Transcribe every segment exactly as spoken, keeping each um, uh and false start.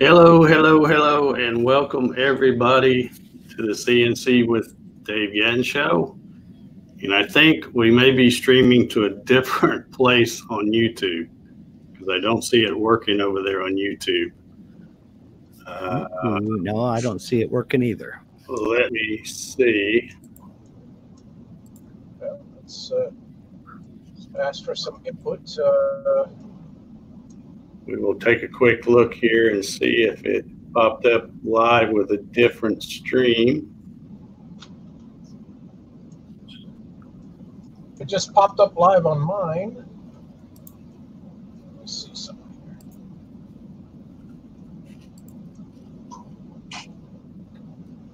Hello, hello, hello, and welcome everybody to the C N C with Dave Gatton show. And I think we may be streaming to a different place on YouTube because I don't see it working over there on YouTube. Uh, no, I don't see it working either. Let me see. Well, let's, uh, let's ask for some input. Uh... We will take a quick look here and see if it popped up live with a different stream. It just popped up live on mine. Let me see something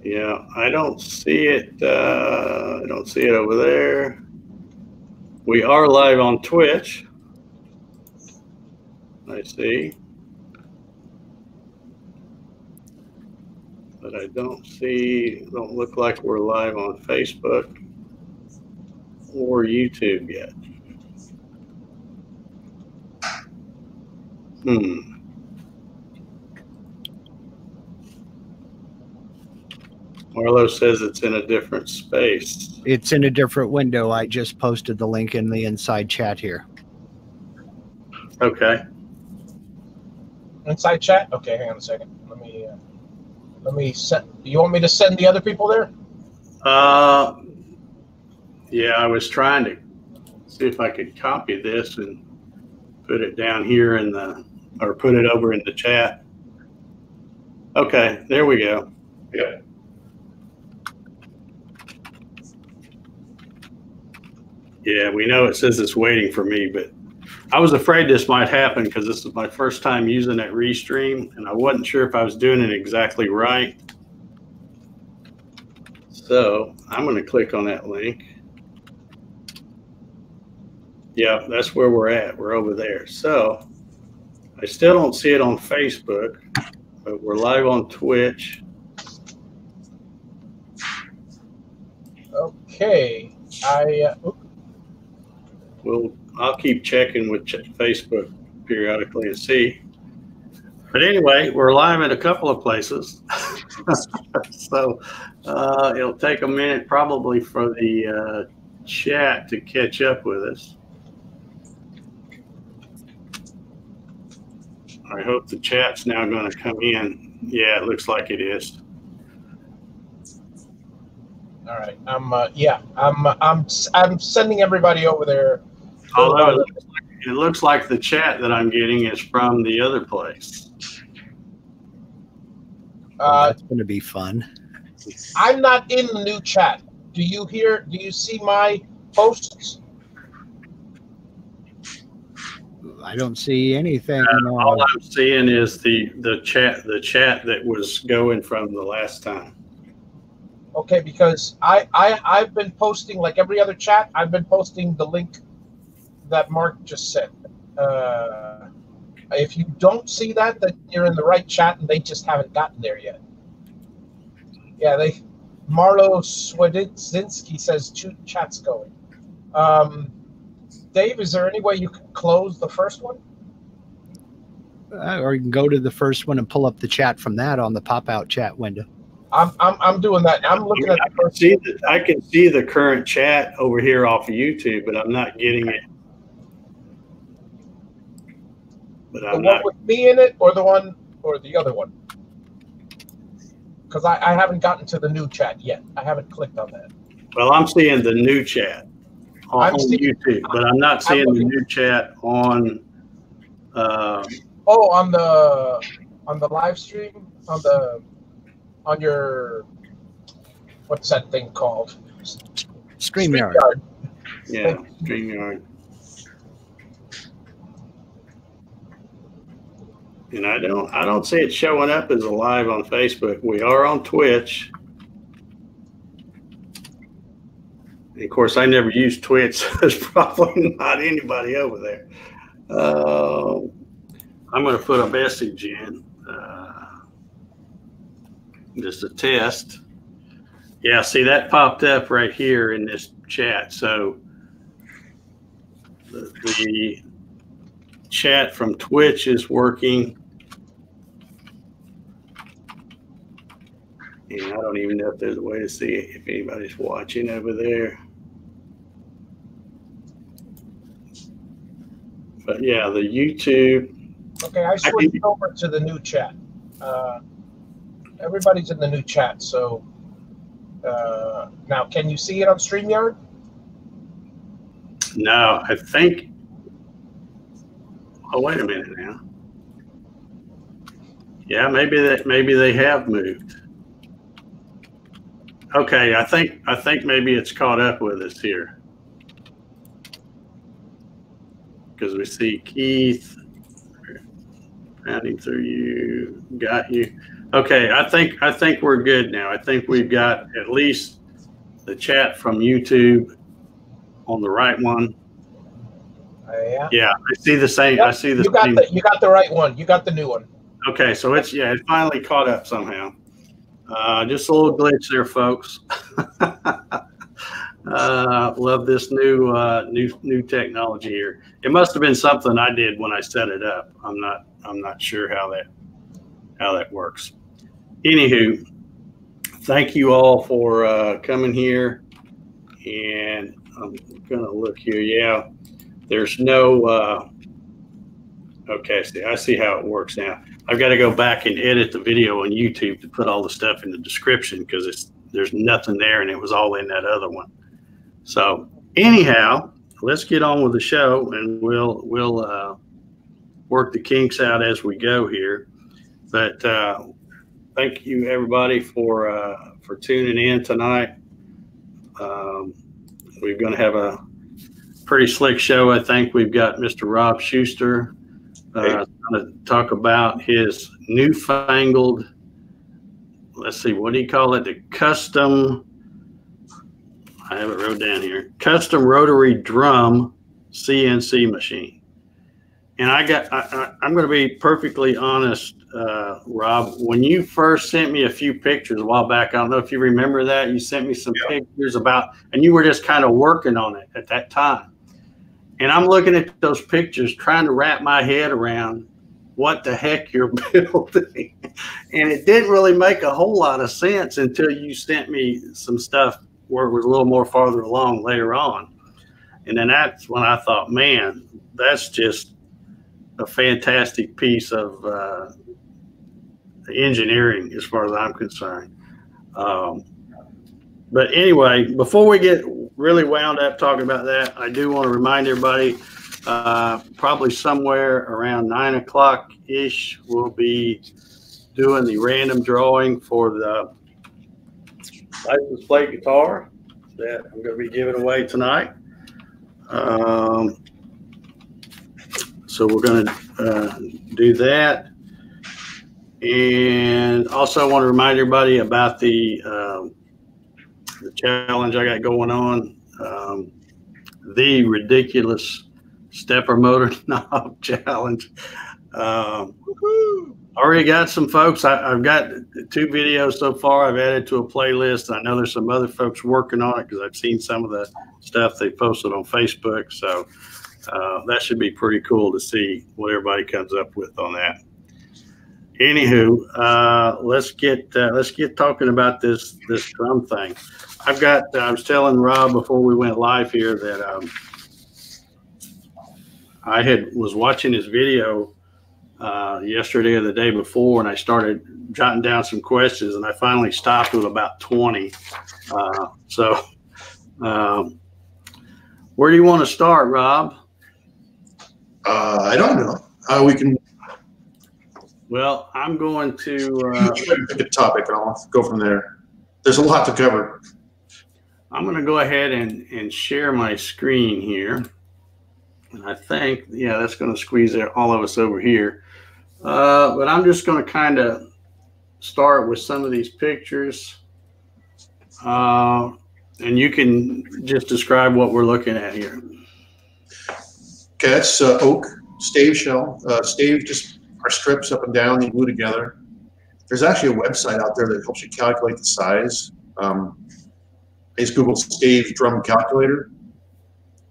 here. Yeah, I don't see it. Uh, I don't see it over there. We are live on Twitch. I see, but I don't see, don't look like we're live on Facebook or YouTube yet. Hmm. Marlo says it's in a different space. It's in a different window. I just posted the link in the inside chat here. Okay. Inside chat? Okay, hang on a second. Let me, uh, let me send, you want me to send the other people there? Uh, yeah, I was trying to see if I could copy this and put it down here in the, or put it over in the chat. Okay, there we go. Yeah. Yeah, we know it says it's waiting for me, but I was afraid this might happen because this is my first time using that Restream, and I wasn't sure if I was doing it exactly right. So I'm going to click on that link. Yeah, that's where we're at. We're over there. So I still don't see it on Facebook, but we're live on Twitch. Okay. I uh, will. I'll keep checking with Facebook periodically and see. But anyway, we're live in a couple of places. So uh, it'll take a minute probably for the uh, chat to catch up with us. I hope the chat's now going to come in. Yeah, it looks like it is. All right. I'm uh, yeah, I'm I'm I'm sending everybody over there. Although it looks, like, it looks like the chat that I'm getting is from the other place. Uh, it's going to be fun. I'm not in the new chat. Do you hear? Do you see my posts? I don't see anything. Uh, all I'm seeing is the the chat the chat that was going from the last time. Okay, because I I I've been posting like every other chat. I've been posting the link that Mark just said. Uh, if you don't see that, then you're in the right chat, and they just haven't gotten there yet. Yeah, they. Marlo Swadzinski says two chats going. Um, Dave, is there any way you can close the first one? Uh, or you can go to the first one and pull up the chat from that on the pop-out chat window. I'm I'm I'm doing that. I'm looking at. I can see the, I can see the current chat over here off of YouTube, but I'm not getting it. But the I'm one not. with me in it, or the one, or the other one, because I, I haven't gotten to the new chat yet. I haven't clicked on that. Well, I'm seeing the new chat on, on seeing, YouTube, but I'm not seeing I'm the new chat on. Uh, oh, on the on the live stream on the on your what's that thing called? StreamYard. StreamYard. Yeah, StreamYard. And I don't, I don't see it showing up as live on Facebook. We are on Twitch. And of course, I never use Twitch, so there's probably not anybody over there. Uh, I'm going to put a message in. Uh, just a test. Yeah, see, that popped up right here in this chat. So the... the chat from Twitch is working, And I don't even know if there's a way to see if anybody's watching over there. But yeah, the YouTube. Okay, I switched I over to the new chat. Uh, everybody's in the new chat. So uh, now, can you see it on StreamYard? No, I think. Oh, wait a minute now. Yeah, maybe that. Maybe they have moved. Okay, I think I think maybe it's caught up with us here. Because we see Keith, rounding through you, got you. Okay, I think I think we're good now. I think we've got at least the chat from YouTube on the right one. Uh, yeah. Yeah, I see the same. Yep. I see the you same. Got the, you got the right one. You got the new one. Okay, so it's yeah, it finally caught up somehow. Uh, just a little glitch there, folks. Uh, love this new uh, new new technology here. It must have been something I did when I set it up. I'm not I'm not sure how that how that works. Anywho, thank you all for uh, coming here. And I'm gonna look here. Yeah, there's no. Uh, okay, see, I see how it works now. I've got to go back and edit the video on YouTube to put all the stuff in the description because it's there's nothing there, and it was all in that other one. So anyhow, let's get on with the show, and we'll we'll uh, work the kinks out as we go here. But uh, thank you everybody for uh, for tuning in tonight. Um, we're going to have a pretty slick show. I think we've got Mister Rob Shuster uh, going to talk about his newfangled. Let's see, what do you call it? The custom, I have it wrote down here, custom rotary drum C N C machine. And I got, I, I, I'm going to be perfectly honest, uh, Rob, when you first sent me a few pictures a while back, I don't know if you remember that, you sent me some yeah. pictures about, and you were just kind of working on it at that time. And I'm looking at those pictures, trying to wrap my head around what the heck you're building. And it didn't really make a whole lot of sense until you sent me some stuff where it was a little more farther along later on. And then that's when I thought, man, that's just a fantastic piece of uh, engineering as far as I'm concerned. Um, but anyway, before we get really wound up talking about that, I do want to remind everybody, Uh, probably somewhere around nine o'clock ish, we'll be doing the random drawing for the license plate guitar that I'm going to be giving away tonight. Um, so we're going to uh, do that, and also I want to remind everybody about the um, the challenge I got going on, um, the ridiculous Stepper motor knob challenge. Um, already got some folks. I, I've got two videos so far I've added to a playlist. I know there's some other folks working on it because I've seen some of the stuff they posted on Facebook. So uh, that should be pretty cool to see what everybody comes up with on that. Anywho, uh, let's get uh, let's get talking about this this drum thing. I've got. I was telling Rob before we went live here that. Um, I had was watching his video uh, yesterday or the day before, and I started jotting down some questions, and I finally stopped with about twenty. Uh, so um, where do you want to start, Rob? Uh, I don't know. Uh, we can. Well, I'm going to uh, pick a topic, and I'll go from there. There's a lot to cover. I'm going to go ahead and, and share my screen here. And I think, yeah, that's going to squeeze all of us over here. Uh, but I'm just going to kind of start with some of these pictures. Uh, and you can just describe what we're looking at here. Okay, that's uh, oak stave shell. Uh, stave just are strips up and down, you glue together. There's actually a website out there that helps you calculate the size. Um, it's Google stave drum calculator.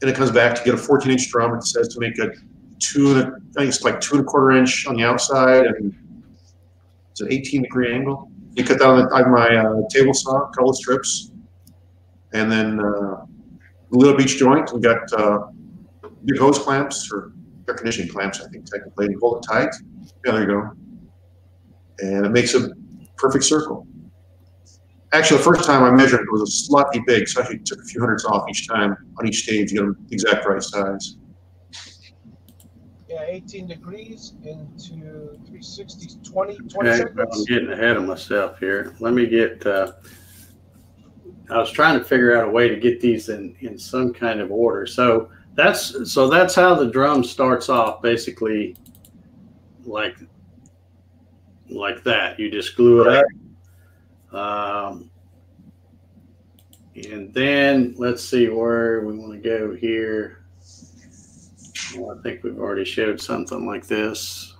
And it comes back to get a fourteen inch drum. It says to make a two, I think it's like two and a quarter inch on the outside, and it's an eighteen degree angle. You cut down the, I have my uh, table saw, cut all the strips, and then uh, lit up each joint. We got uh, big hose clamps or air conditioning clamps, I think technically. You hold it tight. Yeah, there you go. And it makes a perfect circle. Actually, the first time I measured it, it was slightly big, so I actually took a few hundreds off each time on each stage to get them the exact right size. Yeah, eighteen degrees into three sixty, twenty, twenty okay, seconds. I'm getting ahead of myself here. Let me get, uh, I was trying to figure out a way to get these in, in some kind of order. So that's, so that's how the drum starts off, basically like, like that. You just glue it up. Um, and then let's see where we want to go here. Well, I think we've already showed something like this.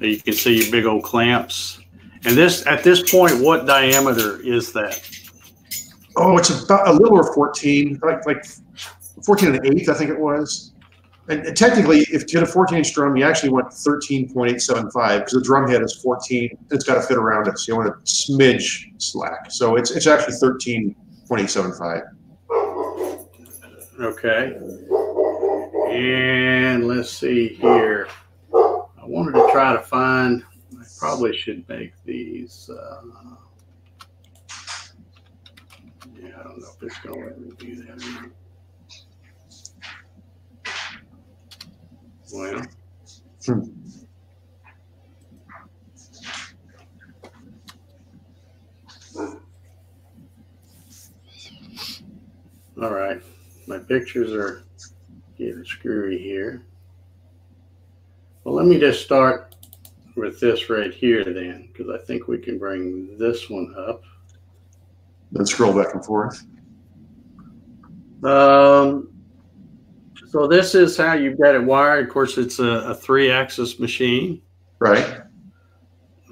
You can see your big old clamps. And this, at this point, what diameter is that? Oh, it's about a little over fourteen, like like fourteen and an eighth, I think it was. And, and technically, if you did a fourteen inch drum, you actually went thirteen point eight seven five because the drum head is fourteen. It's got to fit around it, so you want a smidge slack. So it's it's actually thirteen point eight seven five. Okay. And let's see here. I wanted to try to find, I probably should make these. Uh, yeah, I don't know if it's going to let me do that or not. Well, hmm. All right. My pictures are getting screwy here. Well, let me just start with this right here then, because I think we can bring this one up. Let's scroll back and forth. Um, so this is how you've got it wired. Of course, it's a, a three-axis machine. Right.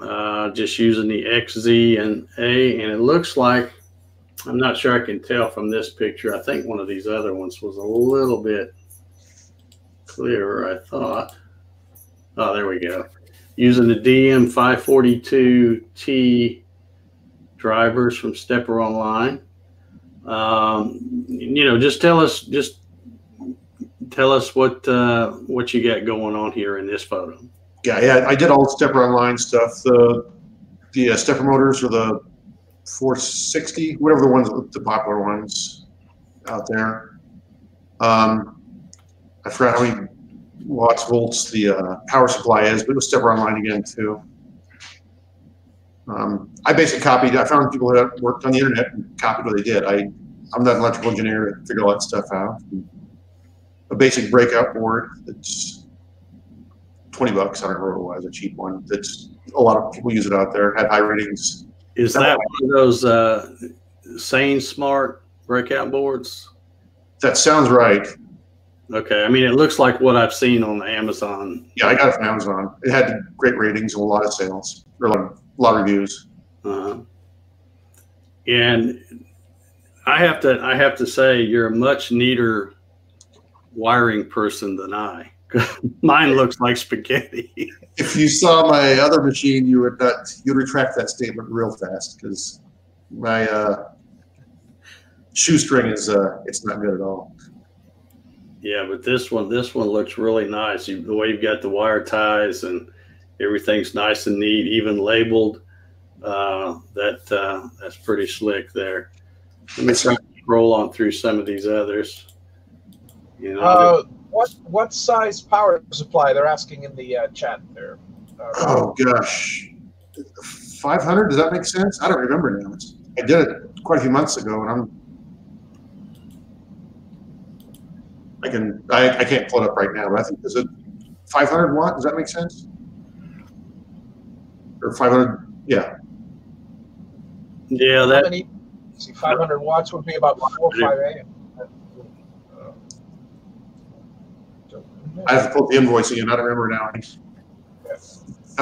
Uh, just using the X, Z, and A, and it looks like, I'm not sure I can tell from this picture. I think one of these other ones was a little bit clearer, I thought. Oh, there we go. Using the D M five forty-two T drivers from Stepper Online. Um, you know, just tell us, just tell us what uh, what you got going on here in this photo. Yeah, yeah. I did all the Stepper Online stuff. The the uh, stepper motors or the four sixty, whatever the ones, the popular ones out there. Um, I forgot how many watts, volts the uh, power supply is, but it was Stepper Online again too. Um, I basically copied, I found people that worked on the internet and copied what they did. I, I'm not an electrical engineer to figure all that stuff out. A basic breakout board that's twenty bucks, I don't remember what it was, a cheap one. That's, a lot of people use it out there, had high ratings. Is that one of those uh, sane smart breakout boards? That sounds right. Okay, I mean, it looks like what I've seen on Amazon. Yeah, I got it from Amazon. It had great ratings and a lot of sales, or a lot of, a lot of reviews. Uh-huh. And I have to, I have to say, you're a much neater wiring person than I. Mine looks like spaghetti. If you saw my other machine, you would not, you'd retract that statement real fast because my uh, shoestring is uh, it's not good at all. Yeah, but this one, this one looks really nice. You, the way you've got the wire ties and everything's nice and neat, even labeled. Uh, that uh, that's pretty slick there. Let me try to scroll on through some of these others. You know. Uh, What what size power supply? They're asking in the uh, chat there. Uh, oh gosh, five hundred. Does that make sense? I don't remember now. It's, I did it quite a few months ago, and I'm. I can I, I can't pull it up right now, but I think is it five hundred watt? Does that make sense? Or five hundred? Yeah. Yeah, that. See, five hundred watts would be about four or five amps. I have to put the invoice in. I don't remember now. That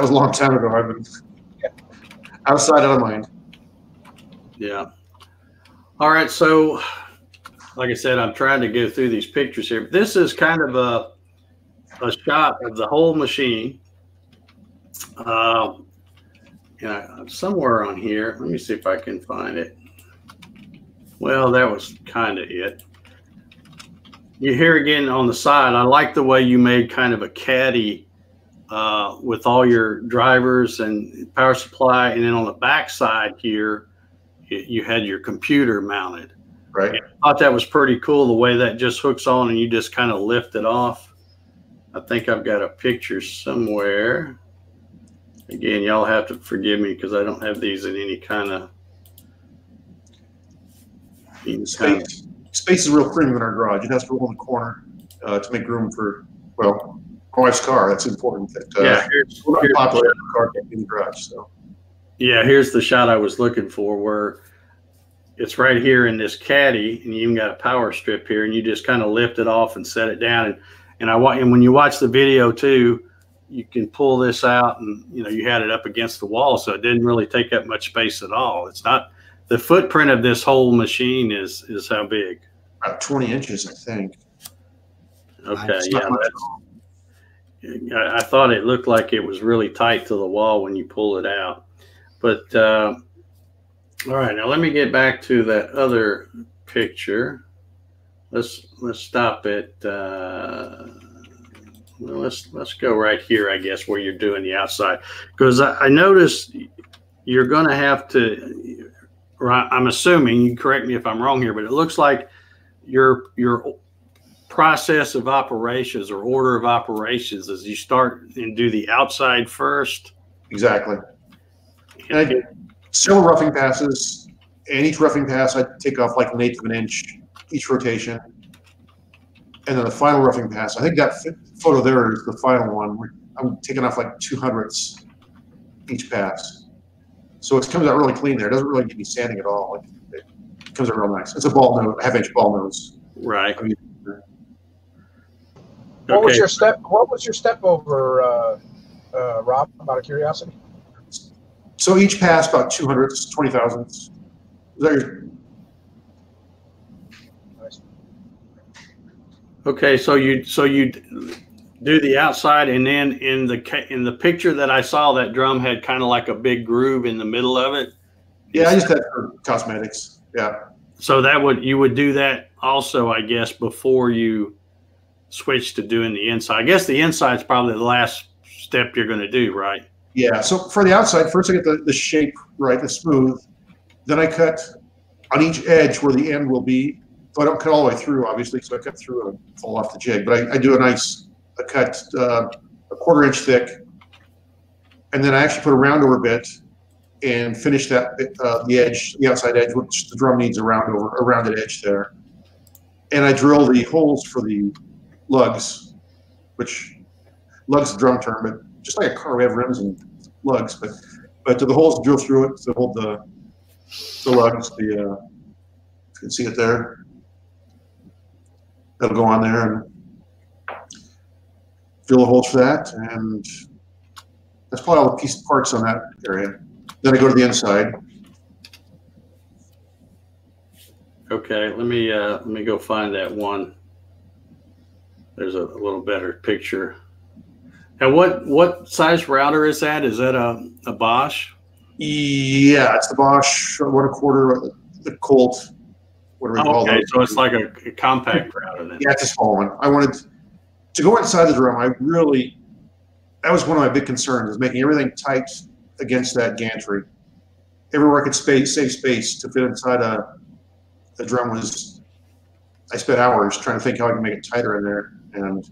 was a long time ago. I've been outside out of mind. Yeah. All right. So, like I said, I'm trying to go through these pictures here. This is kind of a a shot of the whole machine. Uh, and I, somewhere on here, let me see if I can find it. Well, that was kind of it. You're here again on the side. I like the way you made kind of a caddy uh, with all your drivers and power supply. And then on the back side here, it, you had your computer mounted. Right. And I thought that was pretty cool, the way that just hooks on and you just kind of lift it off. I think I've got a picture somewhere. Again, y'all have to forgive me because I don't have these in any kind of... Space. Kind of Space is real premium in our garage. It has to roll in the corner uh, to make room for, well, my wife's car. That's important. That, uh, yeah, here's, we're not here's popular the car in the garage. So, yeah, here's the shot I was looking for, where it's right here in this caddy, and you even got a power strip here, and you just kind of lift it off and set it down. And and I and when you watch the video too, you can pull this out, and you know you had it up against the wall, so it didn't really take up much space at all. It's not. The footprint of this whole machine is is how big? About twenty inches, I think. Okay, yeah. That's, I thought it looked like it was really tight to the wall when you pull it out. But uh, all right, now let me get back to that other picture. Let's let's stop at. Uh, well, let's let's go right here, I guess, where you're doing the outside, because I, I noticed you're going to have to. Right, I'm assuming, you correct me if I'm wrong here, but it looks like your your process of operations or order of operations is you start and do the outside first. Exactly. And I did several roughing passes, and each roughing pass I take off like an eighth of an inch each rotation, and then the final roughing pass. I think that photo there is the final one. I'm taking off like two hundredths each pass. So it comes out really clean there. It doesn't really get any sanding at all. It comes out real nice. It's a ball nose, half-inch ball nose. Right. I mean, what okay. was your step? What was your step over, uh, uh, Rob? Out of curiosity. So each pass about two hundredths, twenty thousandths. Is that your? Nice. Okay, so you so you do the outside, and then in the in the picture that I saw, that drum had kind of like a big groove in the middle of it. Yeah, I just had for cosmetics. Yeah. So that would you would do that also, I guess, before you switch to doing the inside. I guess the inside is probably the last step you're going to do, right? Yeah. So for the outside, first I get the the shape right, the smooth. Then I cut on each edge where the end will be. So I don't cut all the way through, obviously, so I cut through and fall off the jig. But I, I do a nice. I cut uh, a quarter inch thick, and then I actually put a roundover bit and finish that bit, uh, the edge, the outside edge, which the drum needs a roundover, a rounded edge there. And I drill the holes for the lugs, which lugs is a drum term, but just like a car, we have rims and lugs, but but the holes drill through it to hold the the lugs. The uh, you can see it there. That'll go on there. And drill the holes for that, and that's probably all the piece parts on that area. Then I go to the inside. Okay, let me uh, let me go find that one. There's a, a little better picture. Now, what what size router is that? Is that a a Bosch? Yeah, it's the Bosch one a quarter, the Colt. Whatever you oh, call it. Okay, so it's like a, a compact router then. Yeah, it's a small one. I wanted. To go inside the drum, I really, that was one of my big concerns, is making everything tight against that gantry. Everywhere I could space, save space to fit inside a, a drum was, I spent hours trying to think how I can make it tighter in there, and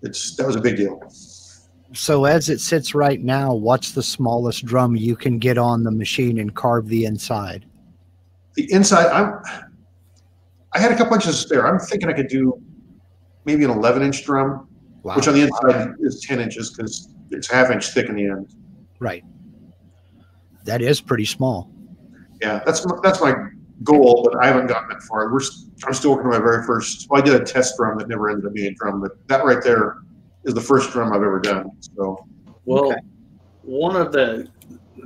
it's that was a big deal. So as it sits right now, what's the smallest drum you can get on the machine and carve the inside? The inside, I'm, I had a couple inches there. I'm thinking I could do maybe an eleven inch drum, wow. Which on the inside is ten inches because it's half inch thick in the end. Right. That is pretty small. Yeah, that's my, that's my goal, but I haven't gotten that far. We're, I'm still working on my very first, well, I did a test drum that never ended up being a drum, but that right there is the first drum I've ever done. So, well, okay. One of the,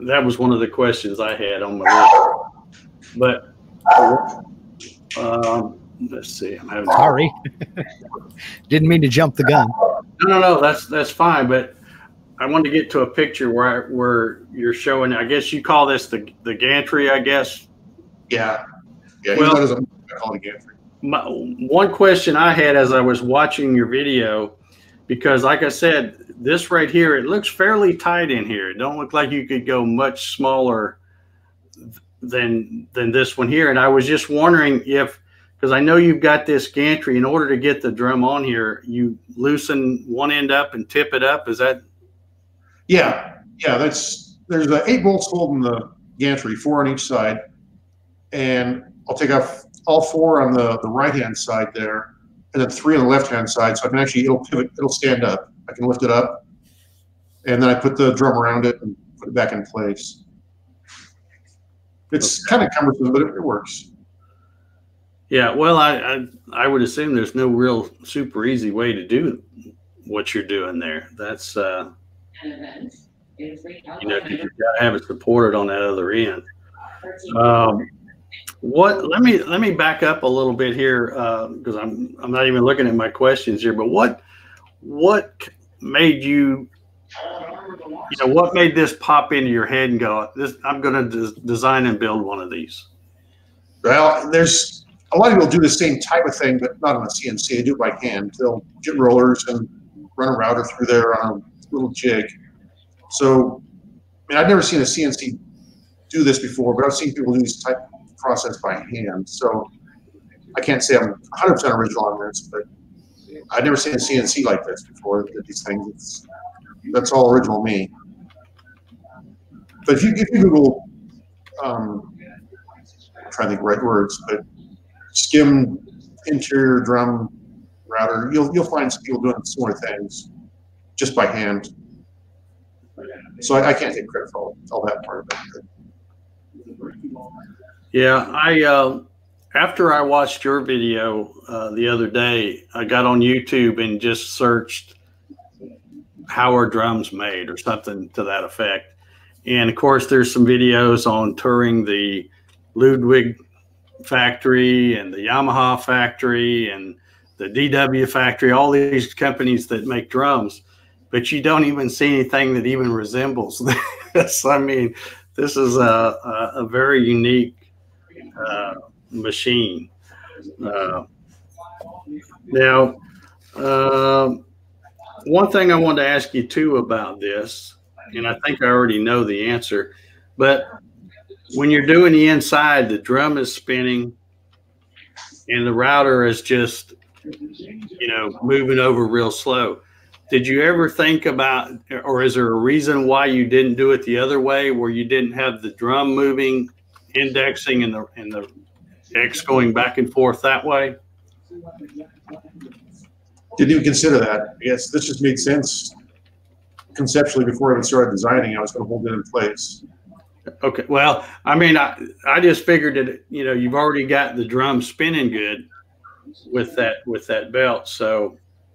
that was one of the questions I had on my list, but, um, let's see. I'm having sorry. Didn't mean to jump the gun. No, no, no. That's that's fine. But I want to get to a picture where where you're showing. I guess you call this the the gantry. I guess. Yeah. Yeah. Well, he's not as, I call it a gantry. My, one question I had as I was watching your video, because like I said, this right here, it looks fairly tight in here. It don't look like you could go much smaller than than this one here. And I was just wondering if, because I know you've got this gantry, in order to get the drum on here, you loosen one end up and tip it up. Is that? Yeah, yeah. That's there's the eight bolts holding the gantry, four on each side, and I'll take off all four on the, the right-hand side there, and then three on the left-hand side. So I can actually, it'll pivot, it'll stand up. I can lift it up, and then I put the drum around it and put it back in place. It's okay. Kind of cumbersome, but it, it works. Yeah, well, I, I I would assume there's no real super easy way to do what you're doing there. That's, uh, you know, you've got to have it supported on that other end. Um, What let me let me back up a little bit here, because uh, I'm I'm not even looking at my questions here. But what what made you you know what made this pop into your head and go, this I'm going to des design and build one of these? Well, there's a lot of people do the same type of thing, but not on a C N C. They do it by hand. They'll get rollers and run a router through there on a little jig. So, I mean, I've never seen a C N C do this before, but I've seen people do these type. Process by hand, so I can't say I'm one hundred percent original on this, but I've never seen a C N C like this before. These things, it's, that's all original me. But if you, if you Google, um, I'm trying to think of the right words, but skim interior drum router, you'll you'll find some people doing similar things just by hand. So I, I can't take credit for all, all that part of it. But, yeah, I uh, after I watched your video uh, the other day, I got on YouTube and just searched how are drums made or something to that effect. And of course, there's some videos on touring the Ludwig factory and the Yamaha factory and the D W factory, all these companies that make drums, but you don't even see anything that even resembles this. I mean, this is a, a, a very unique Uh, machine. Uh, now, uh, one thing I wanted to ask you too about this, and I think I already know the answer, but when you're doing the inside, the drum is spinning and the router is just, you know, moving over real slow. Did you ever think about, or is there a reason why you didn't do it the other way, where you didn't have the drum moving, indexing, and the and the X going back and forth that way? Didn't even consider that. Yes, this just made sense conceptually before I even started designing. I was going to hold it in place. Okay. Well, I mean, I I just figured that, you know, you've already got the drum spinning good with that with that belt, so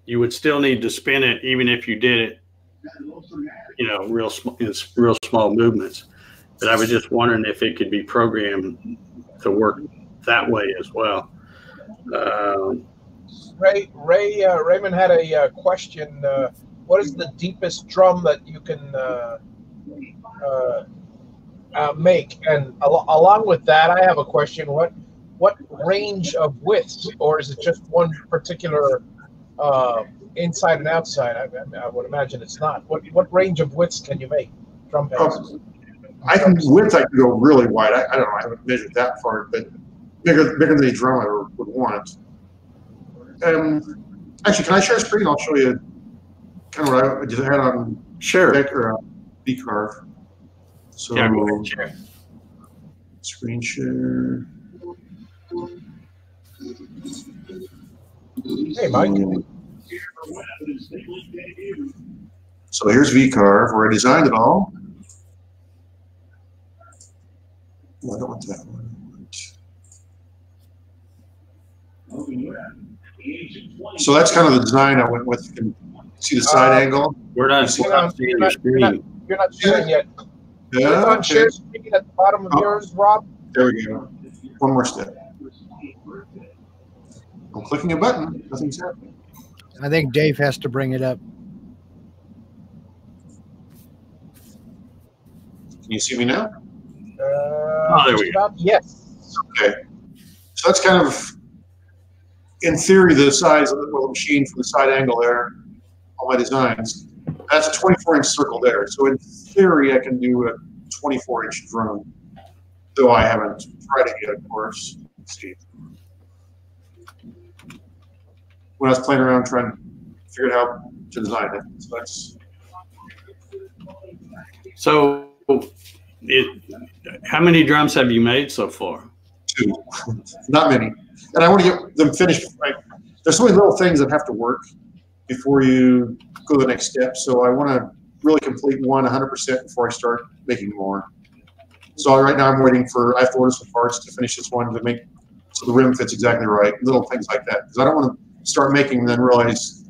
you would still need to spin it even if you did it, you know, real small, real small movements. But I was just wondering if it could be programmed to work that way as well. Um, Ray, Ray uh, Raymond had a uh, question. Uh, what is the deepest drum that you can uh, uh, uh, make? And al along with that, I have a question. What what range of widths, or is it just one particular uh, inside and outside? I, I would imagine it's not. What what range of widths can you make drum bases? I can width. I can go really wide. I, I don't know. I haven't measured that far, but bigger, bigger than a drum I would want. Um, actually, can I share a screen? I'll show you kind of what I just had on. Sure. V-Carve. So yeah, we'll share. Screen share. Hey, Mike. So here's V-Carve, where I designed it all. I don't want that one. So that's kind of the design I went with. You can see the side uh, angle. We're not seeing your not, screen. You're not, you're not sharing yet. Yeah, it's on okay. Share screen at the bottom of oh, yours, Rob. There we go. One more step. I'm clicking a button. Nothing's happening. I think Dave has to bring it up. Can you see me now? Uh, oh, there we go. Yes. Okay. So that's kind of, in theory, the size of the little machine from the side angle there, all my designs. That's a twenty-four inch circle there. So in theory, I can do a twenty-four inch drone, though I haven't tried it yet, of course. Let's see. When I was playing around trying to figure out how to design it. So that's. So it, how many drums have you made so far? Two. Not many. And I want to get them finished. Right? There's so many little things that have to work before you go to the next step. So I want to really complete one one hundred percent before I start making more. So right now I'm waiting for, I have to order some parts to finish this one to make so the rim fits exactly right, little things like that. Because I don't want to start making and then realize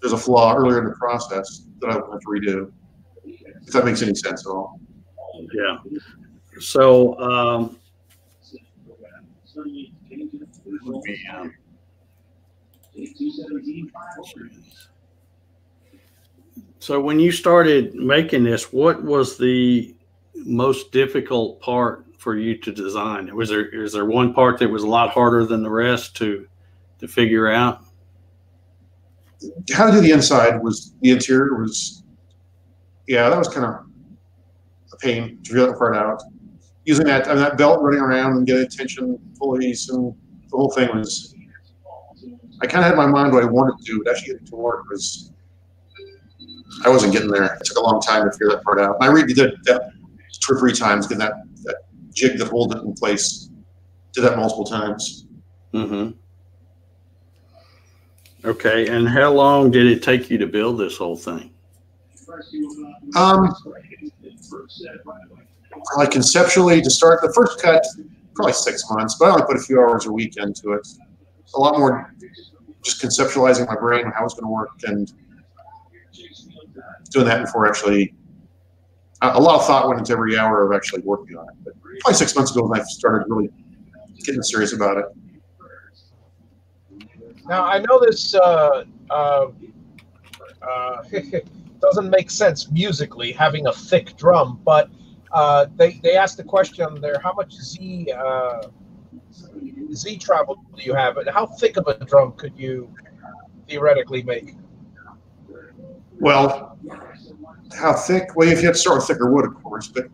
there's a flaw earlier in the process that I want to redo. If that makes any sense at all. Yeah. So um, so when you started making this, what was the most difficult part for you to design? Was there is there one part that was a lot harder than the rest to to figure out? How to do the inside was the interior was. Yeah, that was kind of a pain to figure that part out. Using that, I mean, that belt running around and getting tension pulleys and the whole thing was. I kind of had my mind what I wanted to do, but actually getting to work was. I wasn't getting there. It took a long time to figure that part out. And I redid that two or three times, did that that jig that holds it in place. Did that multiple times. Mm-hmm. Okay, and how long did it take you to build this whole thing? Um, probably conceptually to start the first cut, probably six months, but I only put a few hours a week into it. A lot more just conceptualizing my brain, how it's going to work, and doing that before actually. A lot of thought went into every hour of actually working on it. But probably six months ago when I started really getting serious about it. Now I know this. Uh, uh, uh, doesn't make sense musically having a thick drum, but uh, they, they asked the question there, how much Z uh, Z travel do you have, and how thick of a drum could you theoretically make? Well, how thick? Well, if you had to start with thicker wood, of course, but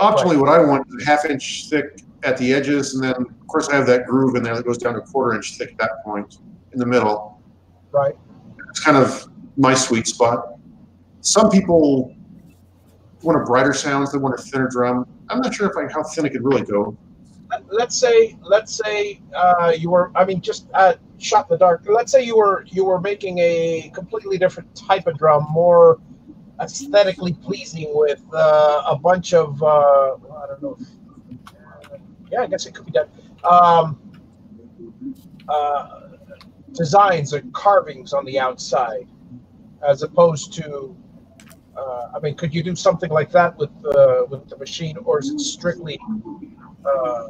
optimally what I want is a half inch thick at the edges, and then of course I have that groove in there that goes down to a quarter inch thick at that point in the middle. Right. It's kind of my sweet spot. Some people want a brighter sound. They want a thinner drum. I'm not sure if I, how thin it could really go. Let's say, let's say uh, you were. I mean, just uh, shot in the dark. Let's say you were you were making a completely different type of drum, more aesthetically pleasing, with uh, a bunch of uh, I don't know. If, yeah, I guess it could be done. Um, uh, designs or carvings on the outside, as opposed to. Uh, I mean, could you do something like that with uh, with the machine, or is it strictly? Uh,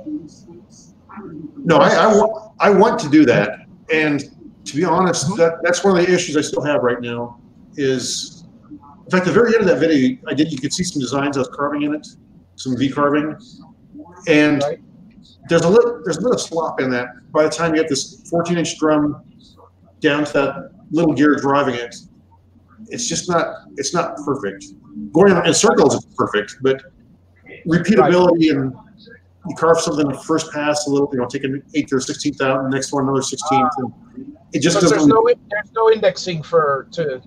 no, I, I want I want to do that, and to be honest, that that's one of the issues I still have right now. Is in fact, the very end of that video I did, you could see some designs I was carving in it, some V carving, and right. there's a little there's a little slop in that. By the time you get this fourteen inch drum down to that little gear driving it. It's just not. It's not perfect. Going in circles is perfect, but repeatability and you carve something the first pass a little. You know, take an eighth or sixteenth out, and the next one another sixteenth. And it just doesn't. There's no, there's no indexing for to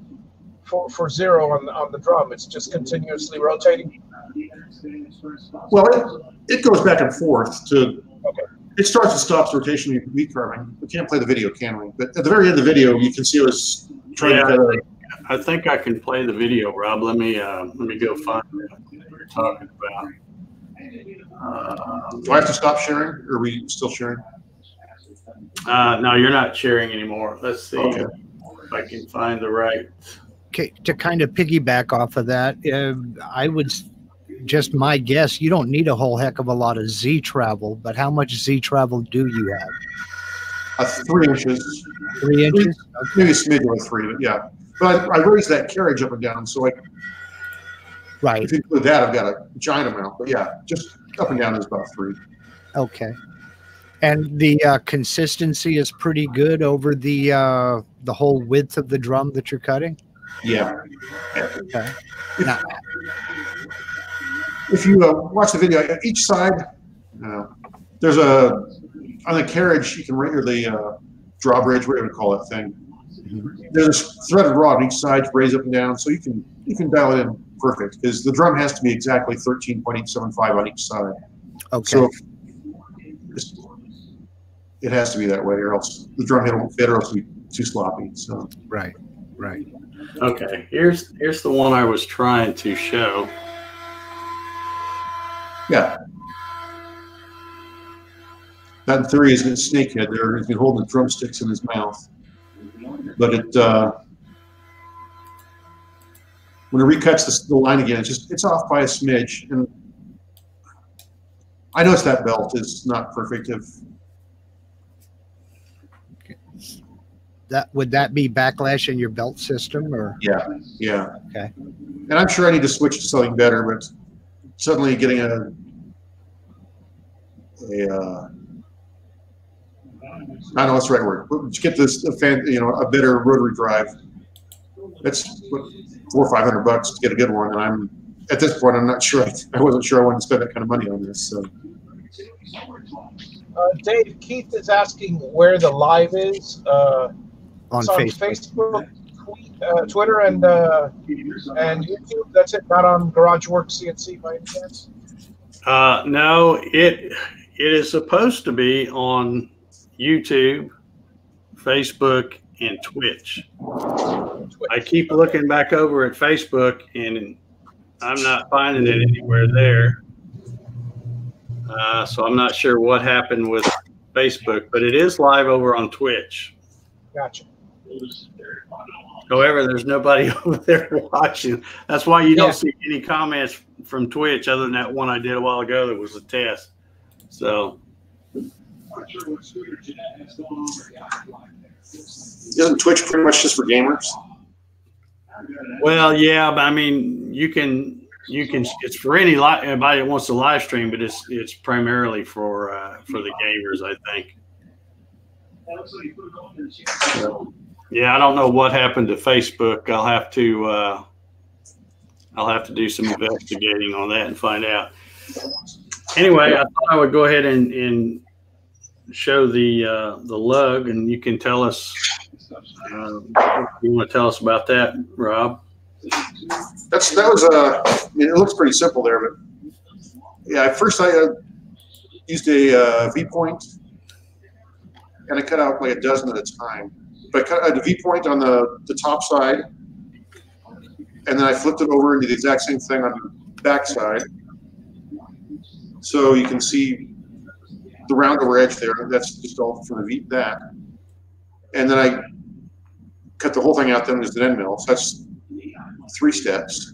for for zero on on the drum. It's just continuously rotating. Well, it, it goes back and forth. To okay. It starts and stops rotation. You V carving. We can't play the video, can we? But at the very end of the video, you can see us trying yeah. to. I think I can play the video, Rob. Let me uh, let me go find what we're talking about. Uh, Do I have to stop sharing? Or are we still sharing? Uh, no, you're not sharing anymore. Let's see okay. if I can find the right. Okay, to kind of piggyback off of that, uh, I would just my guess. You don't need a whole heck of a lot of Z travel, but how much Z travel do you have? Uh, three inches. Three inches. Maybe a smidgen of three, but yeah. But I raised that carriage up and down, so I Right. If you include that, I've got a giant amount. But yeah, just up and down is about three. Okay. And the uh, consistency is pretty good over the uh, the whole width of the drum that you're cutting. Yeah. Okay. If, now, if you uh, watch the video, each side uh, there's a on the carriage you can regularly uh, drawbridge, whatever you call that thing. There's a threaded rod on each side to raise up and down, so you can you can dial it in perfect because the drum has to be exactly thirteen point eight seven five on each side. Okay. So it has to be that way, or else the drum head won't fit, or else it'll be too sloppy. So right, right. Okay, here's here's the one I was trying to show. Yeah. That in theory is a snakehead there. He's holding the drumsticks in his mouth. But it uh, when it recuts the, the line again, it's just it's off by a smidge. And I noticed that belt is not perfect. If that would that be backlash in your belt system, or yeah, yeah, okay. And I'm sure I need to switch to something better, but suddenly getting a a uh, I don't know what's the right word. Let's get this, you know, a better rotary drive. That's four or five hundred bucks to get a good one, and I'm at this point I'm not sure. I, I wasn't sure I wanted to spend that kind of money on this. So. Uh, Dave, Keith is asking where the live is. Uh, on, it's on Facebook, Facebook uh, Twitter, and uh, and YouTube. That's it. Not on GarageWorks C N C by any chance? Uh, no, it it is supposed to be on YouTube, Facebook, and Twitch. I keep looking back over at Facebook, and I'm not finding it anywhere there. Uh, so I'm not sure what happened with Facebook, but it is live over on Twitch. Gotcha. However, there's nobody over there watching. That's why you don't yeah. see any comments from Twitch other than that one I did a while ago that was a test. So... Isn't Twitch pretty much just for gamers? Well, yeah, but I mean, you can, you can. It's for any anybody that wants to live stream, but it's it's primarily for uh, for the gamers, I think. So, yeah, I don't know what happened to Facebook. I'll have to uh, I'll have to do some investigating on that and find out. Anyway, I thought I would go ahead and. and show the uh, the lug, and you can tell us. Uh, you want to tell us about that, Rob? That's that was uh, I mean, it looks pretty simple there, but yeah. At first, I uh, used a uh, V point, and I cut out like a dozen at a time. But I cut out a V point on the the top side, and then I flipped it over and did the exact same thing on the back side. So you can see the round over edge there, that's just all from the V, that. And then I cut the whole thing out then as the end mill, so that's three steps.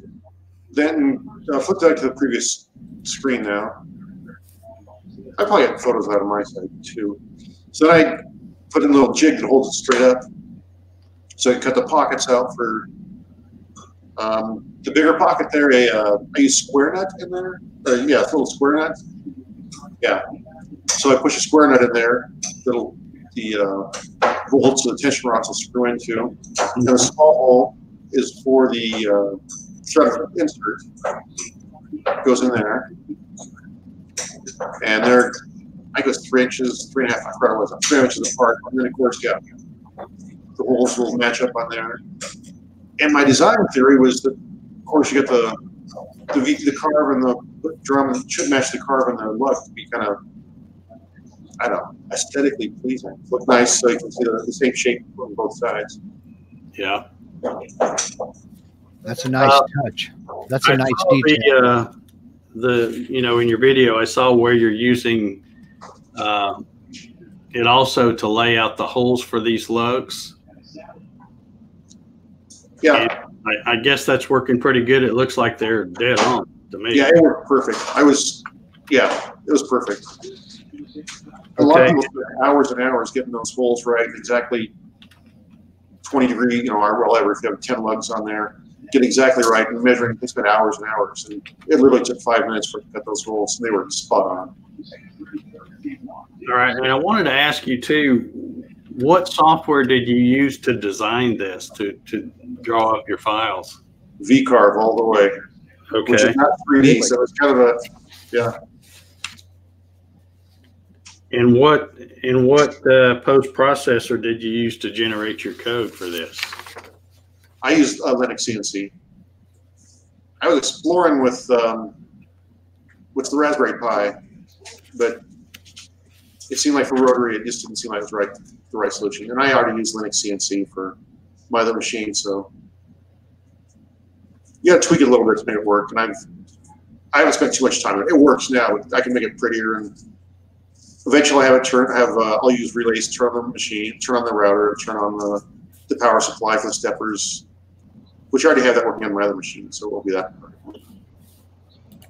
Then uh, flip that to the previous screen now. I probably got photos out of my side too. So then I put in a little jig that holds it straight up. So I cut the pockets out for um, the bigger pocket there, a, uh, I use square nut in there. Uh, yeah, a little square nut. Yeah. So I push a square nut in there that'll the uh, bolts of the tension rods will screw into. And the small hole is for the uh, threaded insert. Goes in there, and there I guess three inches, three and a half, I forgot what it was, three inches apart. And then of course, yeah, the holes will match up on there. And my design theory was that, of course, you get the the, the carve and the drum should match the carve and the lug to be kind of, I don't know, aesthetically pleasing. Look nice, so you can see the, the same shape on both sides. Yeah. That's a nice uh, touch. That's I a nice detail. The, uh, the, you know, in your video, I saw where you're using uh, it also to lay out the holes for these lugs. Yeah. I, I guess that's working pretty good. It looks like they're dead on to me. Yeah, it worked perfect. I was, yeah, it was perfect. A lot okay. of people spend hours and hours getting those holes right, exactly twenty degree, you know, or whatever. If you have ten lugs on there, get exactly right, and measuring they spent hours and hours, and it literally took five minutes for to cut those holes, and they were spot on. All right, and I wanted to ask you too, what software did you use to design this, to to draw up your files? V-Carve all the way. Okay. Which is not three D, so it's kind of a, yeah. And what and what uh, post processor did you use to generate your code for this? I used uh, Linux C N C. I was exploring with um, with the Raspberry Pi, but it seemed like for rotary, it just didn't seem like it was right the right solution. And I already used Linux C N C for my other machine, so you got to tweak it a little bit to make it work. And I've I haven't spent too much time on it. It works now. I can make it prettier, and eventually I have a turn. Have uh, I'll use relays to turn on the machine, turn on the router, turn on the the power supply for the steppers, which I already have that working on my other machine, so it won't be that hard.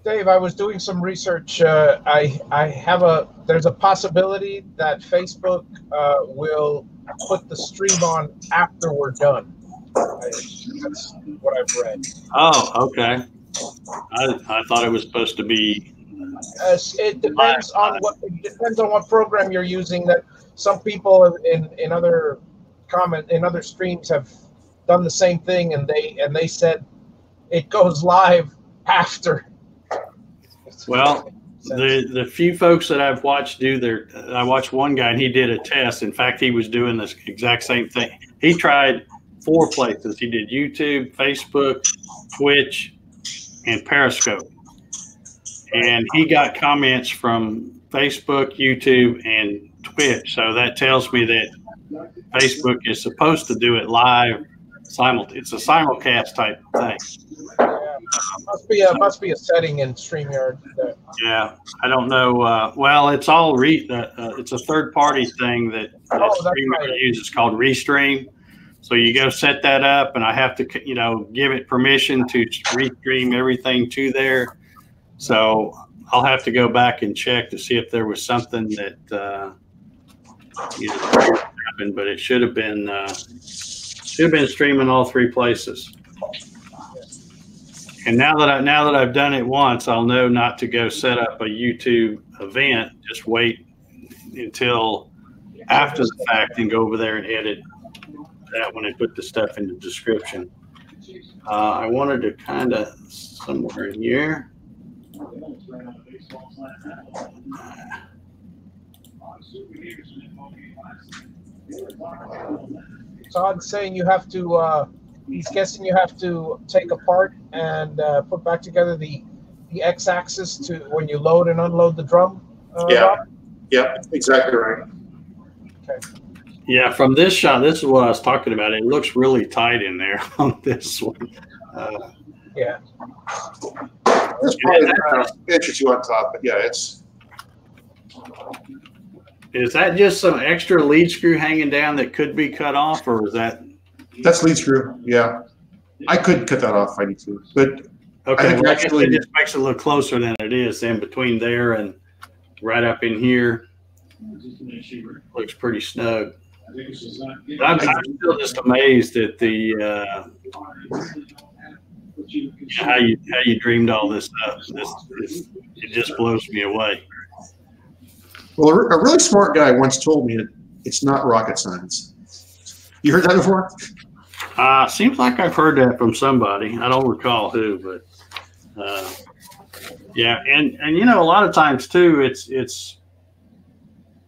Dave, I was doing some research. Uh, I I have a there's a possibility that Facebook uh, will put the stream on after we're done. I, that's what I've read. Oh, okay. I I thought it was supposed to be. Uh, it depends on what it depends on what program you're using. That some people in in other. Comment in other streams have done the same thing, and they and they said it goes live after. Well, the the few folks that I've watched do their, I watched one guy and he did a test. In fact, he was doing this exact same thing. He tried four places. He did YouTube, Facebook, Twitch, and Periscope, and he got comments from Facebook, YouTube, and Twitch. So that tells me that Facebook is supposed to do it live, simul. It's a simulcast type thing. Yeah, must be a so, must be a setting in StreamYard. That, yeah, I don't know. Uh, well, it's all re. Uh, uh, it's a third party thing that, that oh, StreamYard right. uses. It's called Restream. So you go set that up, and I have to, you know, give it permission to restream everything to there. So I'll have to go back and check to see if there was something that. Uh, you know, but it should have been uh, should have been streaming all three places. And now that I now that I've done it once, I'll know not to go set up a YouTube event. Just wait until after the fact and go over there and edit that one and put the stuff in the description. Uh, I wanted to kind of somewhere in here. Todd's saying you have to, uh, he's guessing you have to take apart and uh, put back together the, the x-axis to when you load and unload the drum. Uh, yeah, Rob? Yeah, exactly right. Okay. Yeah, from this shot, this is what I was talking about. It looks really tight in there on this one. Uh, yeah. There's probably an inch or two on top, but yeah, it's... Is that just some extra lead screw hanging down that could be cut off, or is that? That's lead screw. Yeah, I could cut that off if I need to, but okay. I think well, actually, I guess it just makes it look closer than it is. In between there and right up in here, looks pretty snug. I'm, I'm still just amazed at the uh, how you how you dreamed all this up. This, this, it just blows me away. Well, a really smart guy once told me that it's not rocket science. You heard that before? Uh, seems like I've heard that from somebody. I don't recall who, but uh, yeah. And, and, you know, a lot of times too, it's, it's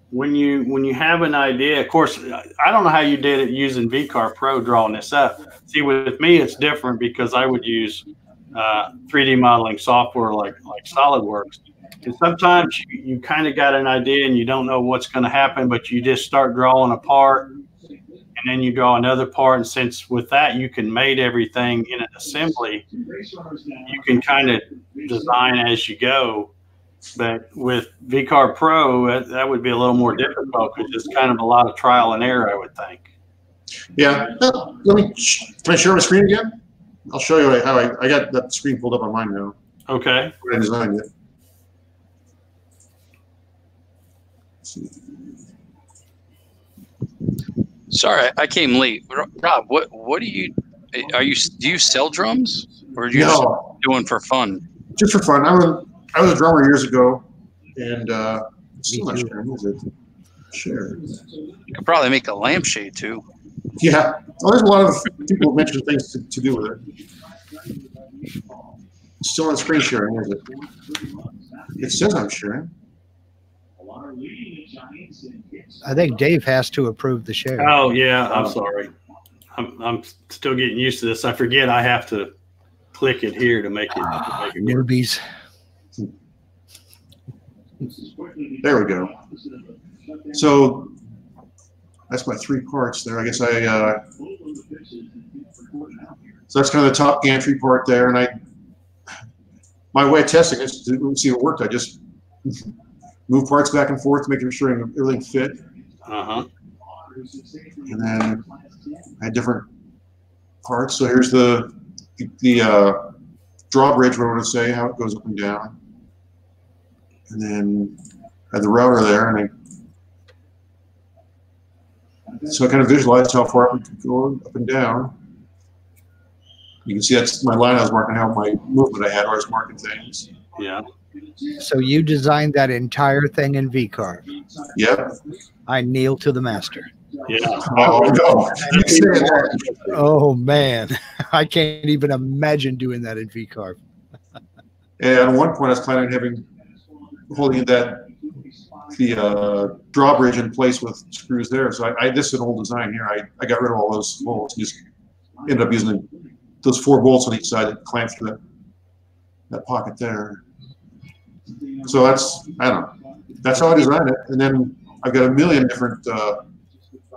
when you, when you have an idea, of course, I don't know how you did it using V-Carve Pro drawing this up. See, with me, it's different because I would use uh, three D modeling software like, like SolidWorks. And sometimes you, you kind of got an idea and you don't know what's going to happen, but you just start drawing a part and then you draw another part. And since with that, you can mate everything in an assembly, you can kind of design as you go. But with V-Carve Pro, that, that would be a little more difficult because it's kind of a lot of trial and error, I would think. Yeah. Oh, let me, can I share my screen again? I'll show you how I, I got that screen pulled up on mine now. Okay. I designed it. Sorry, I came late. Rob, what what do you Are you do you sell drums, or are you no. just doing for fun? Just for fun. I was I was a drummer years ago, and uh, still not sure music. Sure. You could probably make a lampshade too. Yeah. Well, there's a lot of people who mention things to, to do with it. Still on screen sharing, is it? It says I'm sharing. I think Dave has to approve the share. Oh yeah, I'm sorry. I'm I'm still getting used to this. I forget I have to click it here to make it. Ah, to make it newbies. There we go. So that's my three parts there. I guess I. Uh, so that's kind of the top gantry part there, and I. My way of testing is to see if it worked. I just move parts back and forth, making sure everything fit. Uh-huh. And then I had different parts. So here's the the uh, drawbridge, what I want to say, how it goes up and down. And then I had the router there, and I so I kind of visualized how far it would go up and down. You can see that's my line I was marking, how my movement I had, or I was marking things. Yeah. So you designed that entire thing in V-Carve. Yep. I kneel to the master. Yeah. Oh, no. Oh, man. I can't even imagine doing that in V-Carve. And at one point I was planning on having, holding that, the uh, drawbridge in place with screws there. So I, I this is an old design here. I, I got rid of all those bolts and just ended up using those four bolts on each side that clamped to that, that pocket there. So that's, I don't know, that's how I designed it. And then I've got a million different, uh,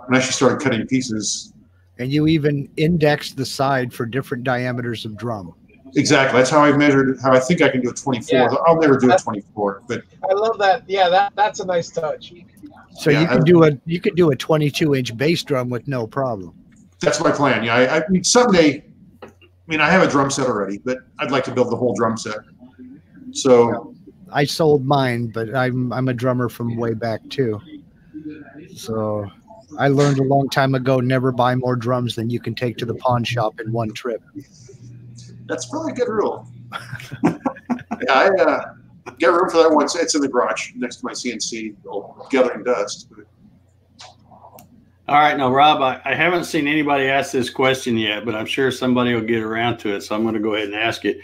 and I actually started cutting pieces. And you even indexed the side for different diameters of drum. Exactly. That's how I measured, how I think I can do a twenty-four. Yeah. I'll never do that's, a twenty-four, but. I love that. Yeah, that, that's a nice touch. So yeah, you could do a, you could do a twenty-two inch bass drum with no problem. That's my plan. Yeah. I, I mean, someday, I mean, I have a drum set already, but I'd like to build the whole drum set. So. Yeah. I sold mine, but I'm I'm a drummer from way back too. So I learned a long time ago, never buy more drums than you can take to the pawn shop in one trip. That's probably a good rule. Yeah, I uh, got room for that one. It's in the garage next to my C N C, gathering dust. All right, now Rob, I, I haven't seen anybody ask this question yet, but I'm sure somebody will get around to it. So I'm going to go ahead and ask it.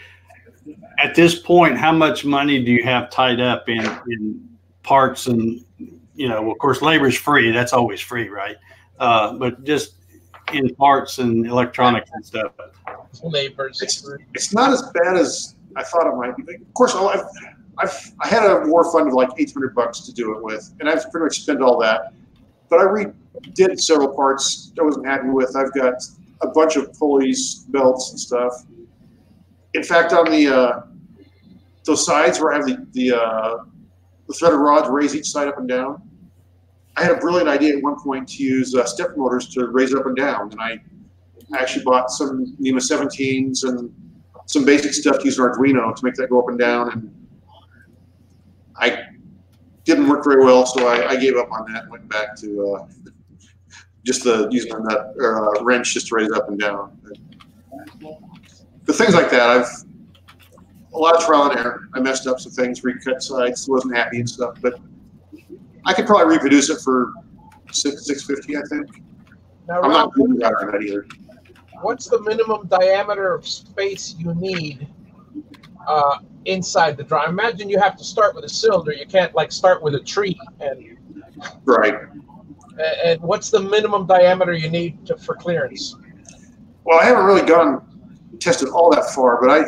At this point, how much money do you have tied up in, in parts and, you know, of course, labor's free. That's always free, right? Uh, but just in parts and electronics and stuff. Labor's it's, it's not as bad as I thought it might be. Of course, I've, I've, I had a war fund of like eight hundred bucks to do it with, and I've pretty much spent all that. But I redid several parts I wasn't happy with. I've got a bunch of pulleys, belts, and stuff. In fact, on the uh, those sides where I have the the, uh, the threaded rods raise each side up and down, I had a brilliant idea at one point to use uh, step motors to raise it up and down. And I actually bought some NEMA seventeens and some basic stuff to use an Arduino to make that go up and down. And I didn't work very well, so I, I gave up on that and went back to uh, just the using a nut or a wrench just to raise it up and down. But things like that, I've a lot of trial and error. I messed up some things, recut sides, wasn't happy and stuff. But I could probably reproduce it for six six fifty, I think. Now, I'm Rob, not good at that either. What's the minimum diameter of space you need uh, inside the drum? I imagine you have to start with a cylinder. You can't like start with a tree. And right. And what's the minimum diameter you need to, for clearance? Well, I haven't really gone. Tested all that far, but I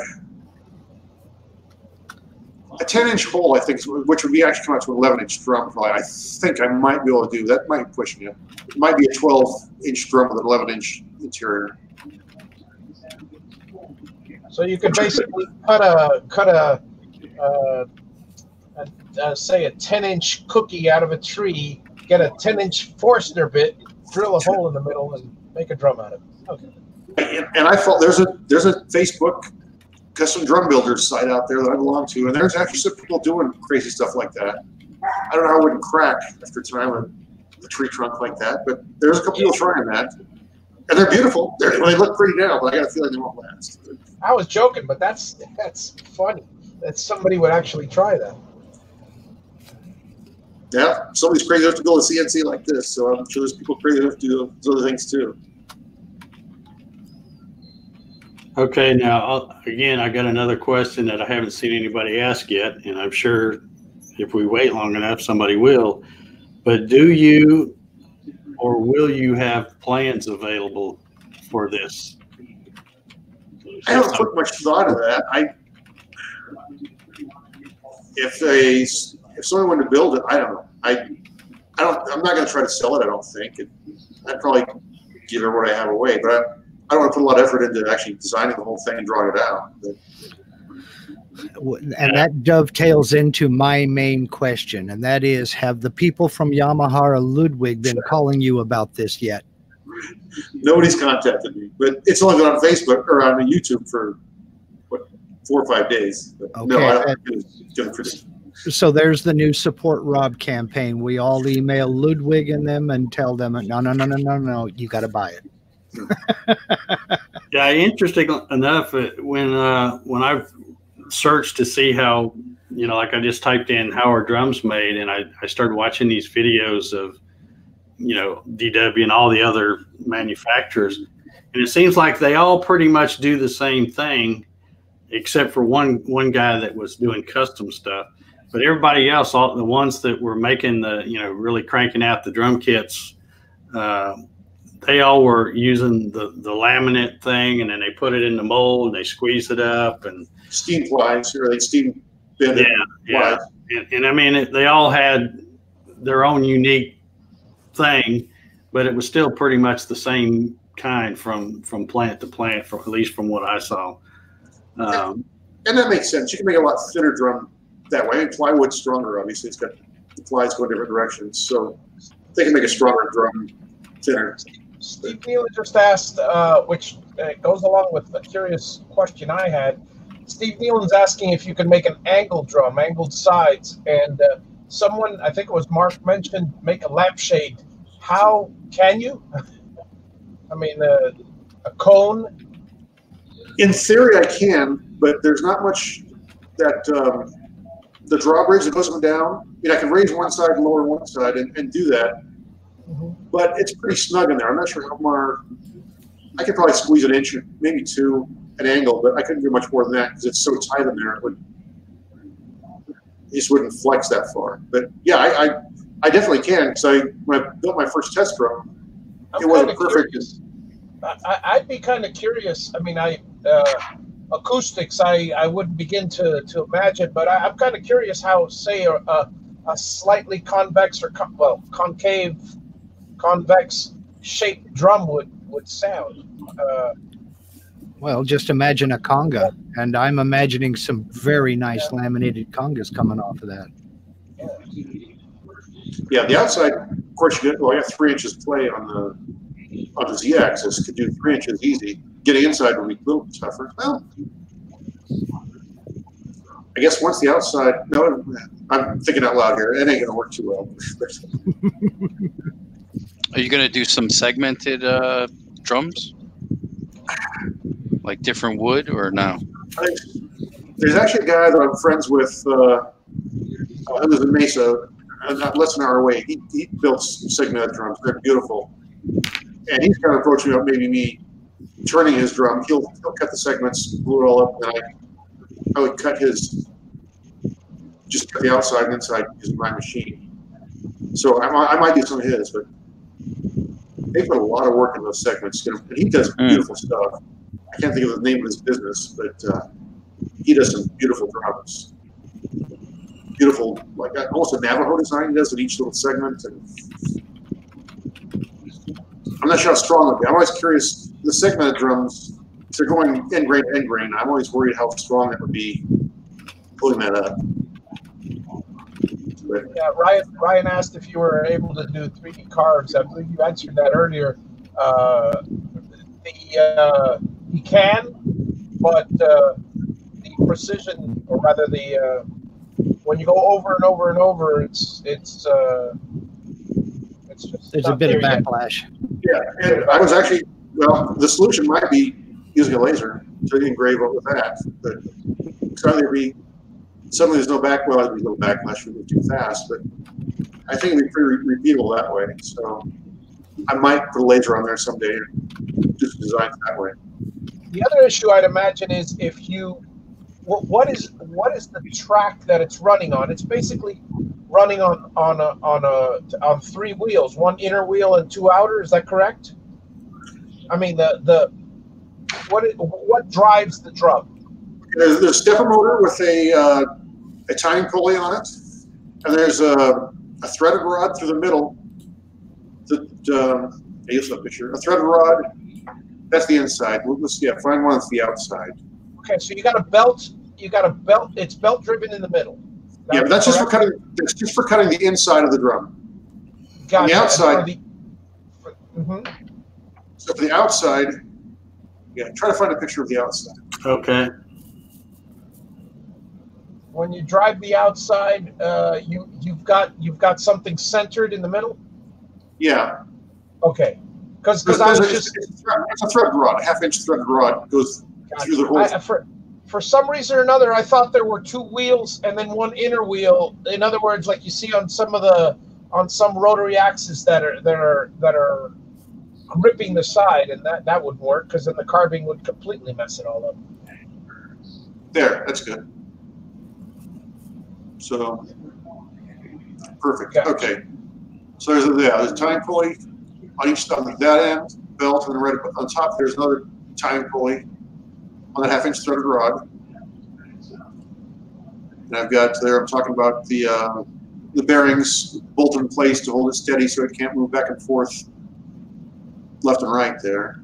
a ten inch hole, I think, which would be actually come out to an eleven inch drum. Probably, I think I might be able to do that. Might be pushing it. It might be a twelve inch drum with an eleven inch interior. So you could basically cut a cut a, uh, a uh, say a ten inch cookie out of a tree, get a ten inch Forstner bit, drill a hole in the middle, and make a drum out of it. Okay. And I felt there's a there's a Facebook custom drum builders site out there that I belong to, and there's actually some people doing crazy stuff like that. I don't know how it wouldn't crack after time with a tree trunk like that, but there's a couple people trying that. And they're beautiful. They're, they look pretty now, but I got a feeling they won't last. I was joking, but that's that's funny that somebody would actually try that. Yeah, somebody's crazy enough to build a C N C like this, so I'm sure there's people crazy enough to do other things too. Okay, now, I'll, again, I got another question that I haven't seen anybody ask yet, and I'm sure if we wait long enough, somebody will. But do you or will you have plans available for this? I haven't put much thought of that. I, if they, if someone wanted to build it, I don't know. I, I don't. I'm not going to try to sell it. I don't think. It, I'd probably give it what I have away, but I, I don't want to put a lot of effort into actually designing the whole thing and drawing it out. But. And that dovetails into my main question, and that is, have the people from Yamaha or Ludwig been calling you about this yet? Nobody's contacted me, but it's only been on Facebook or on YouTube for what, four or five days. But okay. No, I don't think it's good for this. So there's the new Support Rob campaign. We all email Ludwig and them and tell them, no, no, no, no, no, no, you got to buy it. Yeah, interesting enough, when uh, when I've searched to see how, you know, like I just typed in how are drums made, and I, I started watching these videos of, you know, D W and all the other manufacturers, and it seems like they all pretty much do the same thing, except for one one guy that was doing custom stuff. But everybody else, all the ones that were making the, you know, really cranking out the drum kits, uh, they all were using the, the laminate thing, and then they put it in the mold and they squeeze it up and steam plies, or they steam bend. Yeah, yeah. And, and I mean, it, they all had their own unique thing, but it was still pretty much the same kind from from plant to plant, from at least from what I saw. Um, and, and that makes sense. You can make a lot thinner drum that way. And plywood's stronger, obviously. It's got the plies going different directions, so they can make a stronger drum thinner. Steve Neely just asked, uh, which uh, goes along with the curious question I had. Steve Nealon's asking if you can make an angled drum, angled sides, and uh, someone, I think it was Mark, mentioned make a lampshade. How can you? I mean, uh, a cone? In theory, I can, but there's not much that um, the drawbridge that goes up and down. I mean, I can raise one side and lower one side and, and do that. But it's pretty snug in there. I'm not sure how far. I could probably squeeze an inch, maybe two, an angle, but I couldn't do much more than that because it's so tight in there. It would, it just wouldn't flex that far. But yeah, I, I, I definitely can. Because I, when I built my first test drum, I'm it wasn't perfect. I, I'd be kind of curious. I mean, I uh, acoustics, I, I wouldn't begin to to imagine, but I, I'm kind of curious how, say, a, a slightly convex or con well concave. convex shaped drum would would sound. Uh, well, just imagine a conga, and I'm imagining some very nice yeah. laminated congas coming off of that. Yeah, the outside, of course, you get, well, you have three inches play on the on the z-axis. Could do three inches easy. Getting inside would be a little tougher. Well, I guess once the outside, no, I'm thinking out loud here. It ain't gonna work too well. Are you going to do some segmented uh, drums, like different wood, or no? I, there's actually a guy that I'm friends with uh, who lives in Mesa, less than an hour away. He, he builds segmented drums. They're beautiful. And he's kind of approaching about maybe me turning his drum. He'll, he'll cut the segments, glue it all up, and I, I would cut his, just cut the outside and inside using my machine. So I, I might do some of his, but they put a lot of work in those segments. And he does beautiful mm. stuff. I can't think of the name of his business, but uh, he does some beautiful drums. Beautiful, like almost a Navajo design he does in each little segment. And I'm not sure how strong it'll be. I'm always curious. The segmented drums, if they're going end grain, end grain, I'm always worried how strong it would be pulling that up. Yeah, Ryan, Ryan asked if you were able to do three D carves. I believe you answered that earlier. Uh, the uh, he can, but uh, the precision, or rather the uh, when you go over and over and over, it's it's uh, it's just there's a bit of backlash. Yet. Yeah, and I was actually Well, the solution might be using a laser to engrave over that, but suddenly, suddenly there's no back. Well, there's no backlash if we do too fast, but I think it'd be pretty repeatable that way. So I might put a laser on there someday and just design it that way. The other issue I'd imagine is if you, what, what is what is the track that it's running on? It's basically running on on a, on a on three wheels, one inner wheel and two outer. Is that correct? I mean, the the what it, what drives the drum? There's, there's a stepper motor with a uh, a timing pulley on it, and there's a a threaded rod through the middle. That uh, here's a picture. A threaded rod. That's the inside. Let's yeah, find one that's the outside. Okay, so you got a belt. You got a belt. It's belt driven in the middle. That yeah, but that's correct? just for cutting. That's just for cutting the inside of the drum. Gotcha. On the outside. The, mm-hmm. So for the outside, yeah, try to find a picture of the outside. Okay. When you drive the outside, uh, you you've got you've got something centered in the middle. Yeah. Okay. Because I was just it's a, thread, it's a thread rod, a half inch thread rod goes gotcha. through the whole. I, for, for some reason or another, I thought there were two wheels and then one inner wheel. In other words, like you see on some of the on some rotary axes that are that are that are gripping the side, and that that would work because then the carving would completely mess it all up. There, that's good. So perfect. Gotcha. Okay. So there's a, yeah, there's a time pulley on each on that end, belt, and the red on top. There's another time pulley on that half inch threaded rod. And I've got there. I'm talking about the uh, the bearings bolted in place to hold it steady so it can't move back and forth, left and right there.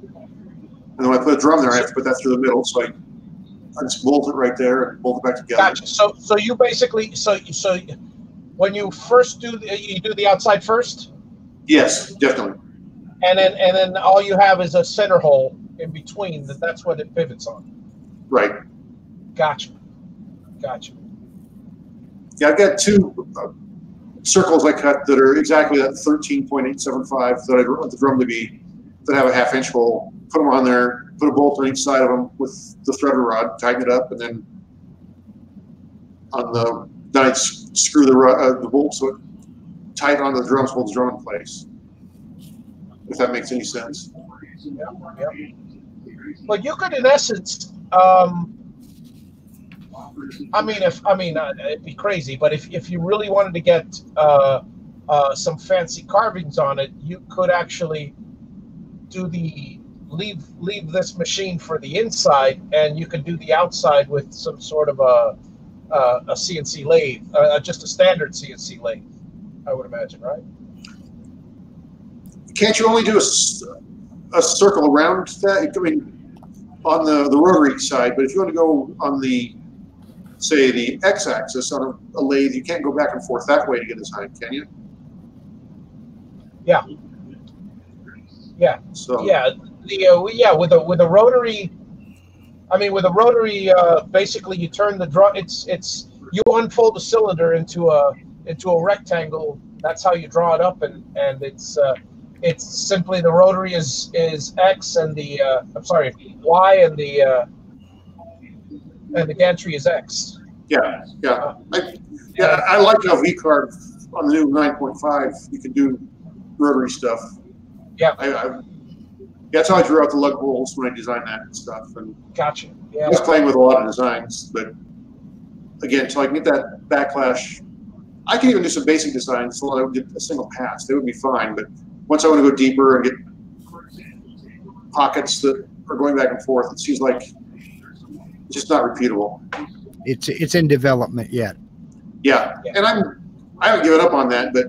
And then when I put a drum there, I have to put that through the middle. So I, I just bolt it right there and bolt it back together. Gotcha. So so you basically so so when you first do the, you do the outside first. Yes, definitely. And then, and then all you have is a center hole in between. That that's what it pivots on. Right. Gotcha. Gotcha. Yeah, I've got two uh, circles I cut that are exactly that thirteen point eight seven five that I want the drum to be. That have a half inch hole. Put them on there. Put a bolt on each side of them with the threaded rod. Tighten it up, and then on the then I screw the uh, the bolt so it. Tight on the drums, hold the drum in place. If that makes any sense. Yeah, yeah. But you could, in essence, um, I mean, if I mean, uh, it'd be crazy. But if if you really wanted to get uh, uh, some fancy carvings on it, you could actually do the leave leave this machine for the inside, and you could do the outside with some sort of a uh, a C N C lathe, uh, just a standard C N C lathe. I would imagine, right? Can't you only do a, a circle around that? I mean, on the, the rotary side, but if you want to go on the, say, the x-axis on a, a lathe, you can't go back and forth that way to get this height, can you? Yeah. Yeah. So. Yeah. The uh, yeah with a with a rotary, I mean, with a rotary, uh, basically you turn the drum. It's it's you unfold the cylinder into a. into a rectangle. That's how you draw it up, and and it's uh, it's simply the rotary is is X and the uh, I'm sorry Y and the uh, and the gantry is X. Yeah, yeah, uh, I, yeah. I like how V-Carve on the new nine point five you can do rotary stuff. Yeah, I, I, that's how I drew out the lug holes when I designed that and stuff. And gotcha. Yeah, I was playing with a lot of designs, but again, so I can get that backlash. I can even do some basic designs so I would get a single pass. They would be fine, but once I want to go deeper and get pockets that are going back and forth, it seems like it's just not repeatable. It's it's in development yet. Yeah, yeah. And I'm I haven't given up on that, but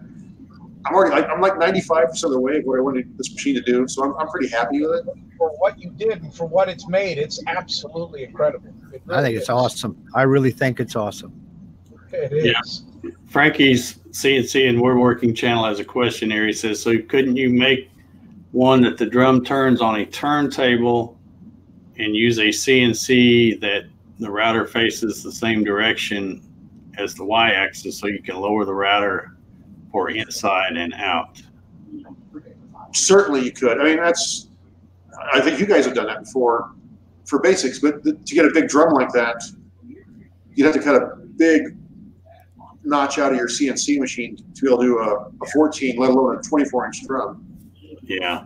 I'm already like, I'm like ninety-five percent of the way of what I wanted this machine to do, so I'm I'm pretty happy with it. For what you did and for what it's made, it's absolutely incredible. It really I think is. It's awesome. I really think it's awesome. It is. Yeah. Frankie's C N C and Woodworking channel has a question here. He says, so couldn't you make one that the drum turns on a turntable and use a C N C that the router faces the same direction as the y-axis so you can lower the router for inside and out? certainly you could. I mean, that's, I think you guys have done that before for basics, but the, to get a big drum like that, you'd have to cut a big notch out of your C N C machine to be able to do a, a fourteen, let alone a twenty-four inch drum. Yeah.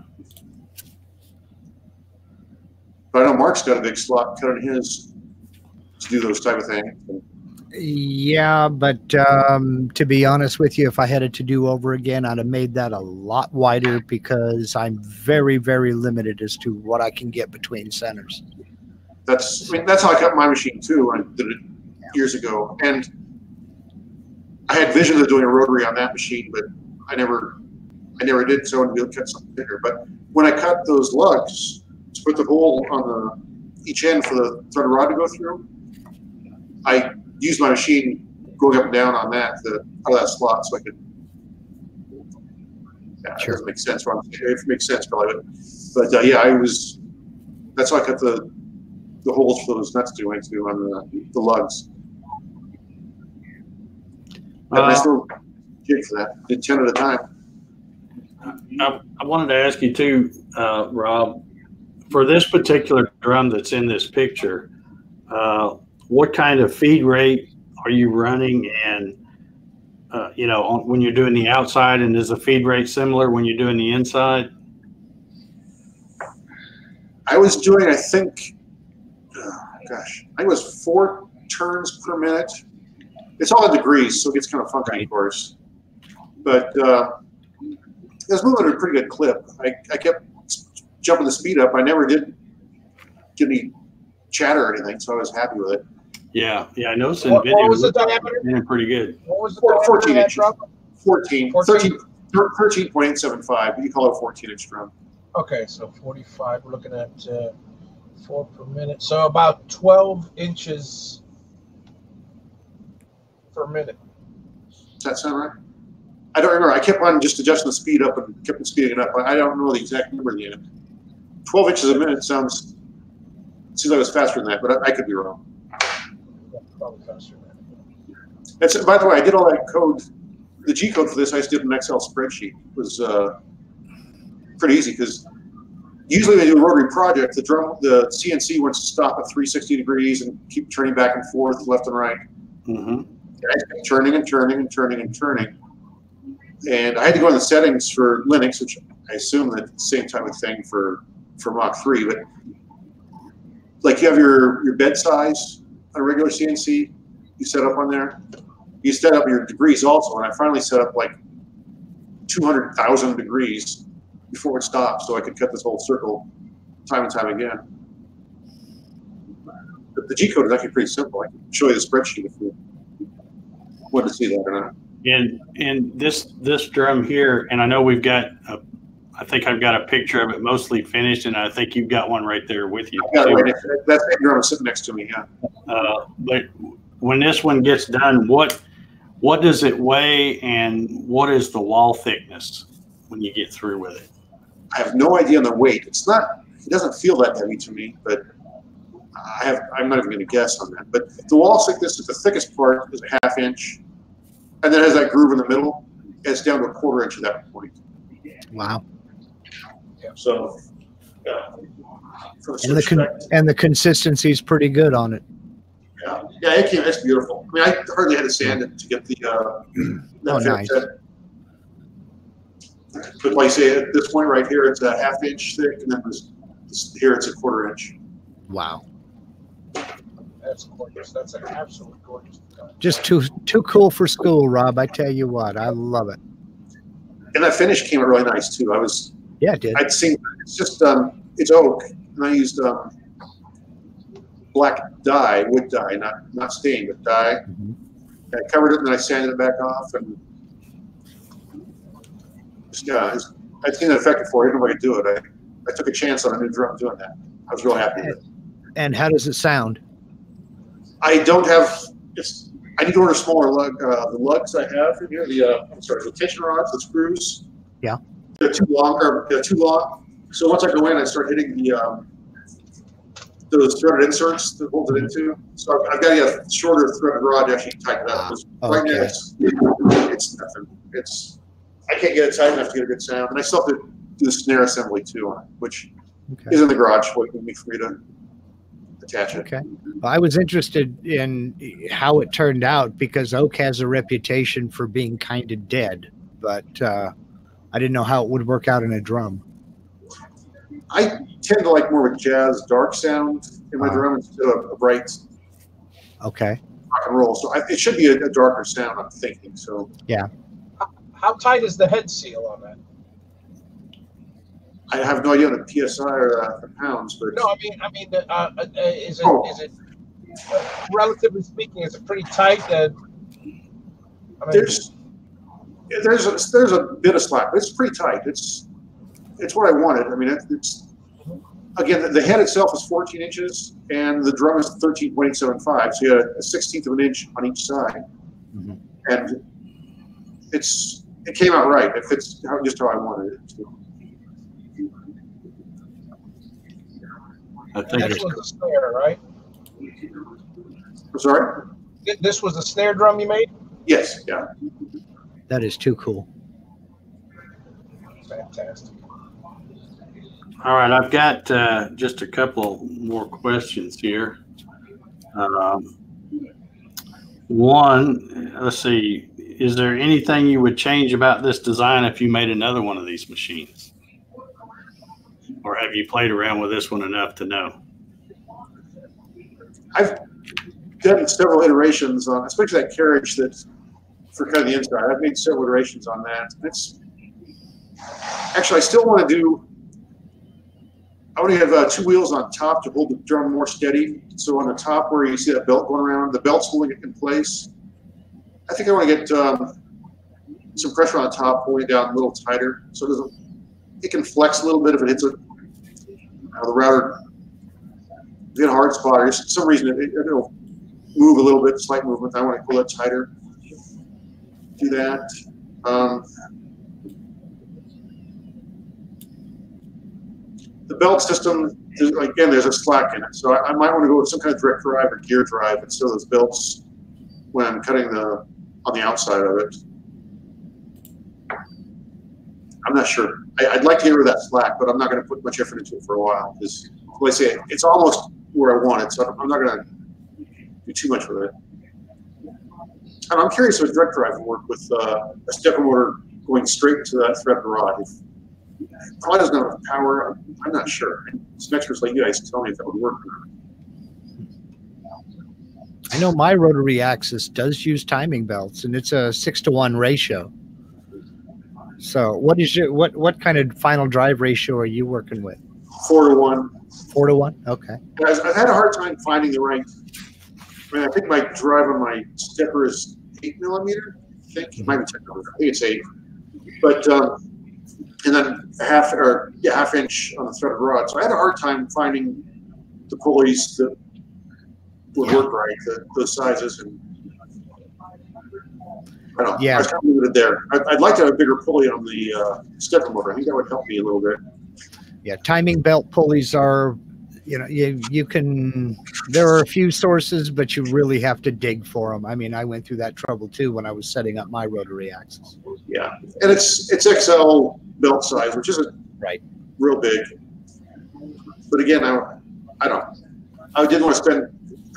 But I know Mark's got a big slot cut on his to do those type of things. Yeah, but um, to be honest with you, if I had it to do over again, I'd have made that a lot wider because I'm very, very limited as to what I can get between centers. That's, I mean, that's how I cut my machine too. I did it yeah. years ago, and I had visions of doing a rotary on that machine, but I never, I never did so, and we cut something bigger. But when I cut those lugs to put the hole on the each end for the threaded rod to go through, I used my machine going up and down on that, the all that slot, so I could. Yeah, sure. It doesn't make sense. It makes sense probably, but, but uh, yeah, I was. That's how I cut the the holes for those nuts to go into on the the lugs. Uh, nice little jig for that. Did ten at a time. I, I wanted to ask you too, uh, Rob, for this particular drum that's in this picture, uh, what kind of feed rate are you running? And uh, you know, on, when you're doing the outside, and is the feed rate similar when you're doing the inside? I was doing, I think, oh, gosh, I think it was four turns per minute. It's all in degrees, so it gets kind of funky, of course. But uh, it was moving at a pretty good clip. I, I kept jumping the speed up. I never did get any chatter or anything, so I was happy with it. Yeah, yeah, I noticed in what, video. What was the diameter? Pretty good. What was the fourteen inch drum? fourteen, fourteen. thirteen point eight seven five, but you call it a fourteen inch drum. Okay, so forty-five, we're looking at uh, four per minute. So about twelve inches. Per minute. Does that sound right? I don't remember. I kept on just adjusting the speed up and kept on speeding it up. I don't know the exact number at the end. twelve inches a minute sounds, seems like it was faster than that, but I, I could be wrong. Yeah, probably faster than that. That's, by the way, I did all that code, the G code for this, I just did an Excel spreadsheet. It was uh, pretty easy because usually when you do a rotary project, the drum, the C N C wants to stop at three hundred sixty degrees and keep turning back and forth, left and right. Mm-hmm. Turning and turning and turning and turning. And I had to go in the settings for Linux, which I assume that's the same type of thing for, for Mach three. But like you have your, your bed size on a regular C N C, you set up on there. You set up your degrees also. And I finally set up like two hundred thousand degrees before it stopped so I could cut this whole circle time and time again. But the G code is actually pretty simple. I can show you the spreadsheet if you want to see that or not. And and this this drum here, and I know we've got a, I think I've got a picture of it mostly finished, and I think you've got one right there with you. I've got it right next to, that's that drum sitting next to me, yeah. Uh, but when this one gets done, what what does it weigh, and what is the wall thickness when you get through with it? I have no idea on the weight. It's not. It doesn't feel that heavy to me, but I have. I'm not even going to guess on that. But the wall thickness is the thickest part is a half inch. And then it has that groove in the middle, it's down to a quarter inch at that point. Wow. Yeah, so, yeah. And the, con and the consistency is pretty good on it. Yeah, yeah, it came, it's beautiful. I mean, I hardly had to sand it to get the. Uh, that oh, nice. Set. But like I say, at this point right here, it's a half inch thick, and then this, this, here it's a quarter inch. Wow. That's gorgeous. That's an absolute gorgeous design. Just too too cool for school, Rob. I tell you what, I love it. And that finish came out really nice too. I was yeah, it did. I'd seen it's just um, it's oak, and I used um, black dye, wood dye, not not stain, but dye. Mm-hmm. And I covered it, and then I sanded it back off, and just, yeah, I'd seen that effect before. I didn't know if I could do it. I I took a chance on a new drum doing that. I was real happy with it. And how does it sound? I don't have. It's, I need to order smaller lug. Uh, the lugs I have in here, the uh, I'm sorry, the tension rods, the screws. Yeah. They're too long. Or they're too long. So once I go in, I start hitting the um, those threaded inserts that hold it into. So I've, I've got to get a shorter threaded rod to actually tighten it up. Ah, okay. Right now, it's, it's nothing. It's I can't get it tight enough to get a good sound, and I still have to do the snare assembly too on it, which okay. is in the garage waiting for me to attach it. Okay. Well, I was interested in how it turned out because oak has a reputation for being kind of dead, but uh, I didn't know how it would work out in a drum. I tend to like more of a jazz dark sound in my uh, drum instead of a bright okay. rock and roll. So I, it should be a, a darker sound, I'm thinking. So yeah. How tight is the head seal on that? I have no idea on the P S I or the pounds, but no, I mean, I mean, uh, uh, is it, oh. is it uh, relatively speaking, is it pretty tight? Uh, I mean, there's there's a, there's a bit of slack, but it's pretty tight. It's it's what I wanted. I mean, it, it's again the, the head itself is fourteen inches, and the drum is thirteen point eight seven five, so you had a sixteenth of an inch on each side, mm-hmm. and it's it came out right. It fits how, just how I wanted it to. I think this was a snare, right? I'm sorry? This was a snare drum you made? Yes, yeah. That is too cool. Fantastic. All right, I've got uh, just a couple more questions here. Um, one, let's see, is there anything you would change about this design if you made another one of these machines? Or have you played around with this one enough to know? I've done several iterations on, especially that carriage that's for kind of the inside. I've made several iterations on that. It's actually I still want to do. I want to have uh, two wheels on top to hold the drum more steady. So on the top where you see that belt going around, the belt's holding it in place. I think I want to get um, some pressure on top, pulling it down a little tighter, so it doesn't. It can flex a little bit if it hits a. Uh, the router in a hard spot, or just for some reason it, it'll move a little bit, slight movement. I want to pull it tighter. Do that. Um, the belt system, there's, again, there's a slack in it, so I, I might want to go with some kind of direct drive or gear drive instead of those belts when I'm cutting the on the outside of it. I'm not sure. I, I'd like to get rid of that slack, but I'm not going to put much effort into it for a while. Because, like I say, it's almost where I want it, so I'm not going to do too much with it. And I'm curious if direct drive will work with uh, a stepper motor going straight to that threaded rod. If it probably doesn't have power, I'm, I'm not sure. Some experts like you guys can tell me if that would work or not. I know my rotary axis does use timing belts, and it's a six to one ratio. So what is your what what kind of final drive ratio are you working with? Four to one. Four to one. Okay. I've, I've had a hard time finding the right. I mean, I think my drive on my stepper is eight millimeter. I think it might be ten millimeter. I think it's eight. But um, and then half or yeah, half inch on the threaded rod. So I had a hard time finding the pulleys that would yeah. work right, the, those sizes and. I don't know. Yeah. I was kind of limited there. I'd, I'd like to have a bigger pulley on the uh, stepper motor. I think that would help me a little bit. Yeah, timing belt pulleys are, you know, you, you can, there are a few sources, but you really have to dig for them. I mean, I went through that trouble too when I was setting up my rotary axis. Yeah, and it's it's X L belt size, which isn't right. real big. But again, I, I don't, I didn't want to spend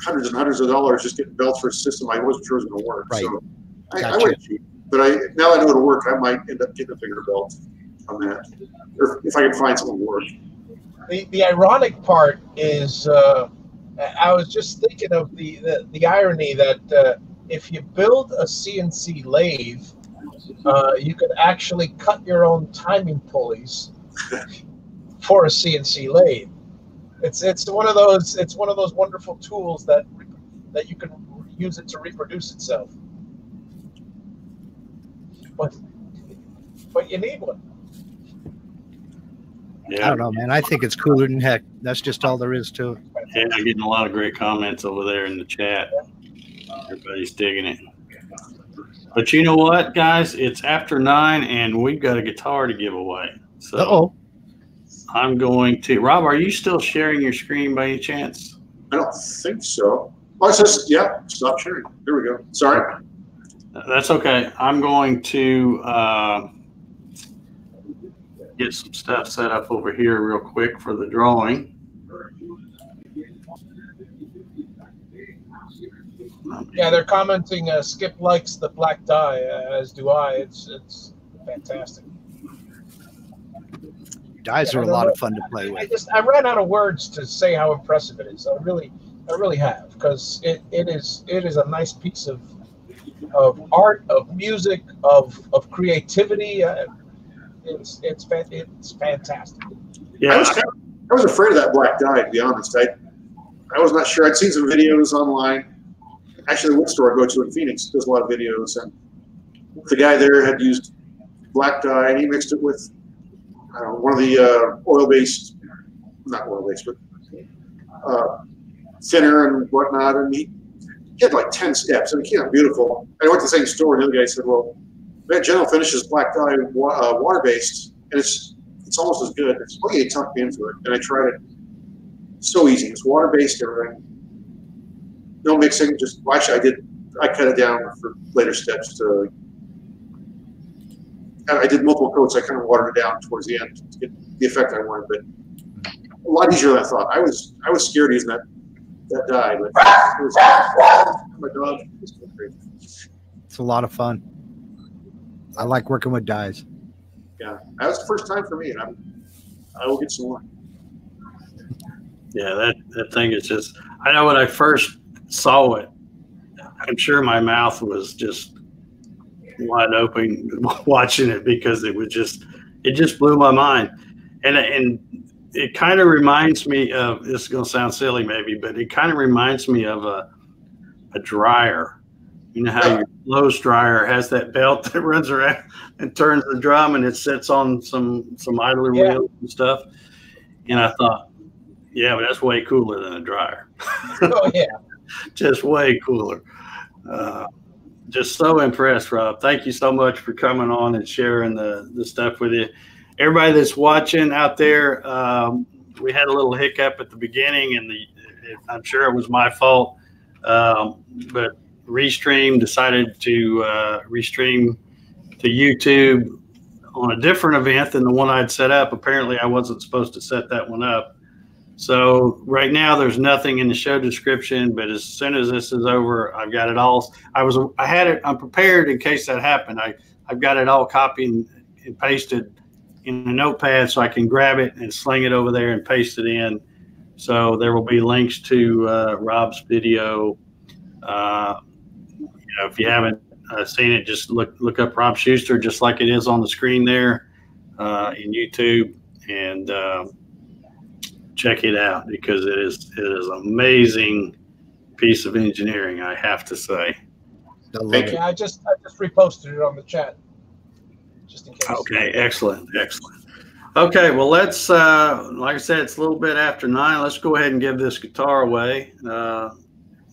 hundreds and hundreds of dollars just getting belts for a system I wasn't sure was going to work. Right. So, I, gotcha. I went cheap, but I now I know it'll work. I might end up getting a bigger belt on that, or if I can find something to work. The the ironic part is, uh, I was just thinking of the the, the irony that uh, if you build a C N C lathe, uh, you could actually cut your own timing pulleys for a C N C lathe. It's it's one of those it's one of those wonderful tools that that you can use it to reproduce itself. But, but you need one. Yeah. I don't know, man. I think it's cooler than heck. That's just all there is to it. Yeah, I'm getting a lot of great comments over there in the chat. Everybody's digging it. But you know what, guys? It's after nine, and we've got a guitar to give away. So Uh-oh. I'm going to. Rob, are you still sharing your screen by any chance? I don't think so. Oh, it says, yeah, stop sharing. There we go. Sorry. That's okay. I'm going to uh, get some stuff set up over here real quick for the drawing. Yeah, they're commenting. Uh, Skip likes the black dye, uh, as do I. It's it's fantastic. Dyes yeah, are a lot of fun to play with. I just I ran out of words to say how impressive it is. I really I really have, because it, it is it is a nice piece of of art, of music, of of creativity. Uh, it's it's it's fantastic. Yeah, I was, kind of, I was afraid of that black dye, to be honest. I I was not sure. I'd seen some videos online. Actually, the wood store I go to in Phoenix does a lot of videos, and the guy there had used black dye, and he mixed it with I don't know, one of the uh, oil-based, not oil-based, but uh, thinner and whatnot, and he, he had like ten steps, and it came out beautiful. And I went to the same store, and the other guy said, "Well, that General Finishes black dye, uh, water-based, and it's it's almost as good." It's okay, it tucked me in for it, and I tried it. It's so easy. It's water-based, everything. No mixing, just well, actually I did. I cut it down for later steps to. I did multiple coats. I kind of watered it down towards the end to get the effect I wanted, but a lot easier than I thought. I was I was scared using that that dye, but it was, my dog was crazy. It's a lot of fun. I like working with dyes. Yeah, that was the first time for me, and I'm I will get some more. Yeah, that that thing is just. I know when I first saw it, I'm sure my mouth was just wide open watching it, because it was just, it just blew my mind. And, and it kind of reminds me of, this is going to sound silly maybe, but it kind of reminds me of a, a dryer. You know how your clothes dryer has that belt that runs around and turns the drum, and it sits on some, some idler yeah. wheels and stuff. And I thought, yeah, but that's way cooler than a dryer. Oh, yeah. Just way cooler. Uh, just so impressed, Rob. Thank you so much for coming on and sharing the, the stuff with you. Everybody that's watching out there, um, we had a little hiccup at the beginning, and the, I'm sure it was my fault, um, but Restream decided to uh, restream to YouTube on a different event than the one I'd set up. Apparently, I wasn't supposed to set that one up. So right now there's nothing in the show description, but as soon as this is over, I've got it all. I was, I had it, I'm prepared in case that happened. I, I've got it all copied and, and pasted in a notepad, so I can grab it and sling it over there and paste it in. So there will be links to uh, Rob's video. Uh, you know, if you haven't uh, seen it, just look, look up Rob Shuster, just like it is on the screen there uh, in YouTube. And, uh, check it out, because it is it is an amazing piece of engineering, I have to say. Thank you. I just I just reposted it on the chat, just in case. Okay, excellent, excellent. Okay, well let's uh, like I said, it's a little bit after nine. Let's go ahead and give this guitar away. Uh,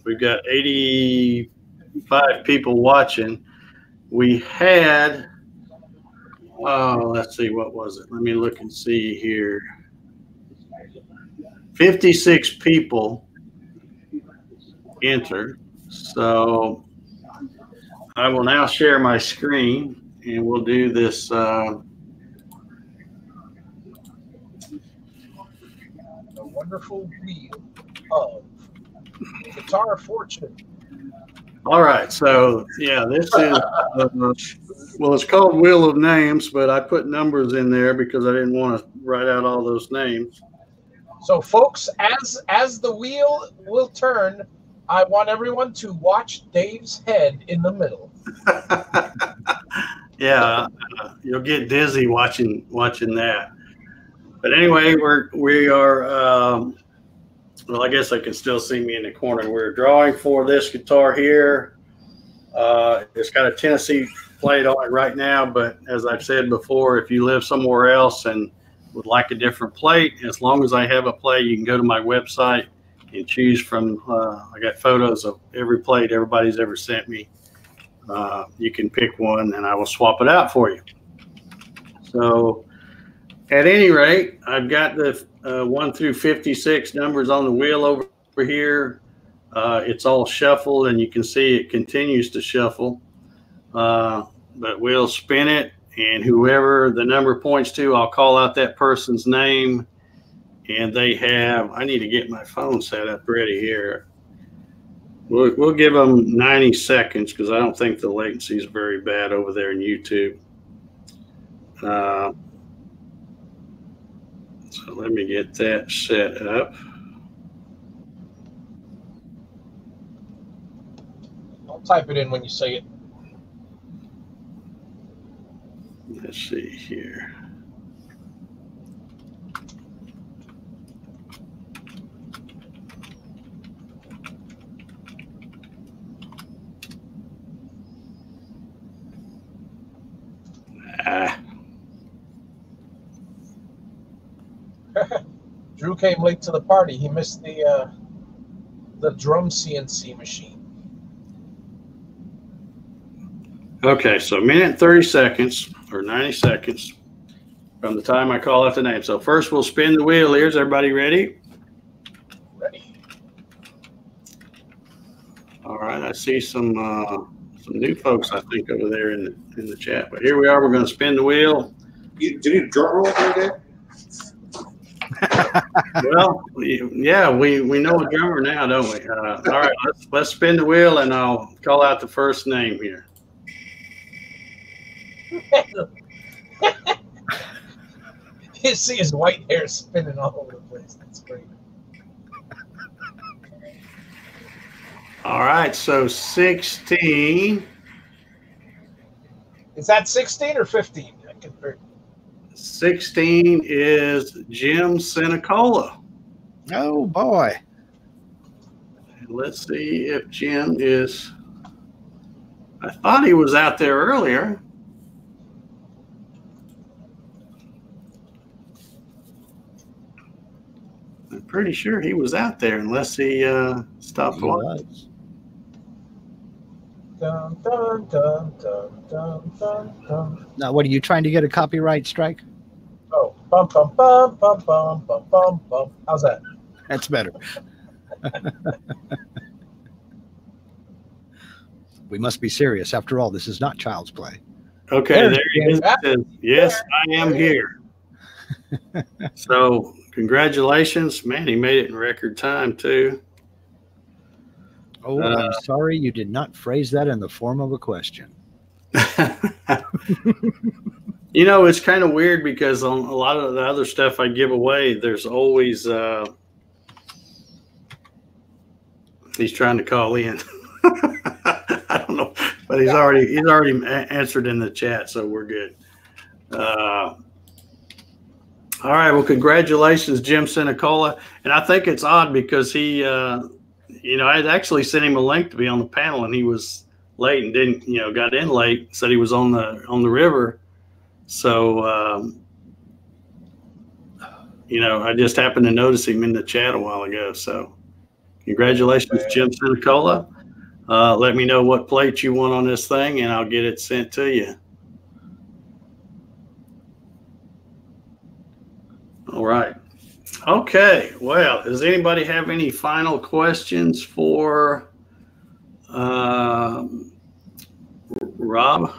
we've got eighty-five people watching. We had oh, let's see, what was it? Let me look and see here. fifty-six people entered, so I will now share my screen, and we'll do this. Uh, a wonderful wheel of Guitar Fortune. All right, so yeah, this is uh, well, it's called Wheel of Names, but I put numbers in there because I didn't want to write out all those names. So, folks, as as the wheel will turn, I want everyone to watch Dave's head in the middle. Yeah, uh, you'll get dizzy watching watching that. But anyway, we're we are. Um, well, I guess I can still see me in the corner. We're drawing for this guitar here. Uh, it's got a Tennessee plate on it right now, but as I've said before, if you live somewhere else and would like a different plate, as long as I have a plate, you can go to my website and choose from. Uh, I got photos of every plate everybody's ever sent me. Uh, you can pick one, and I will swap it out for you. So, at any rate, I've got the uh, one through fifty-six numbers on the wheel over here. Uh, it's all shuffled, and you can see it continues to shuffle. Uh, but we'll spin it, and whoever the number points to, I'll call out that person's name, and they have, I need to get my phone set up ready here. We'll, we'll give them ninety seconds because I don't think the latency is very bad over there in YouTube. Uh, so let me get that set up. I'll type it in when you say it. Let's see here. Ah. Drew came late to the party. He missed the uh, the drum C N C machine. Okay, so a minute, thirty seconds, or ninety seconds from the time I call out the name. So first we'll spin the wheel here. Is everybody ready? Ready. All right, I see some uh, some new folks, I think, over there in the, in the chat. But here we are. We're going to spin the wheel. You, do you need a drum roll over there? Well, yeah, we, we know a drummer now, don't we? Uh, all right, let's, let's spin the wheel, and I'll call out the first name here. You see his white hair spinning all over the place. That's great. All right, so sixteen. Is that sixteen or fifteen? I can figure. sixteen is Jim Sinicola. Oh boy. Let's see if Jim is. I thought he was out there earlier. I'm pretty sure he was out there unless he uh, stopped watching. Dun, dun, dun, dun, dun, dun, dun. Now, what are you trying to get a copyright strike? Oh, bum, bum, bum, bum, bum, bum, bum, bum. How's that? That's better. We must be serious. After all, this is not child's play. Okay, there, there he is. Says, yes, I am here. So, congratulations, man! He made it in record time too. Oh, uh, I'm sorry you did not phrase that in the form of a question. You know, it's kind of weird because on a lot of the other stuff I give away, there's always uh, he's trying to call in. I don't know, but he's already he's already answered in the chat, so we're good. Uh, All right. Well, congratulations, Jim Sinicola. And I think it's odd because he, uh, you know, I had actually sent him a link to be on the panel, and he was late and didn't, you know, got in late. Said he was on the on the river. So, um, you know, I just happened to notice him in the chat a while ago. So, congratulations, Jim Sinicola. Uh, let me know what plate you want on this thing, and I'll get it sent to you. All right. Okay. Well, does anybody have any final questions for uh, Rob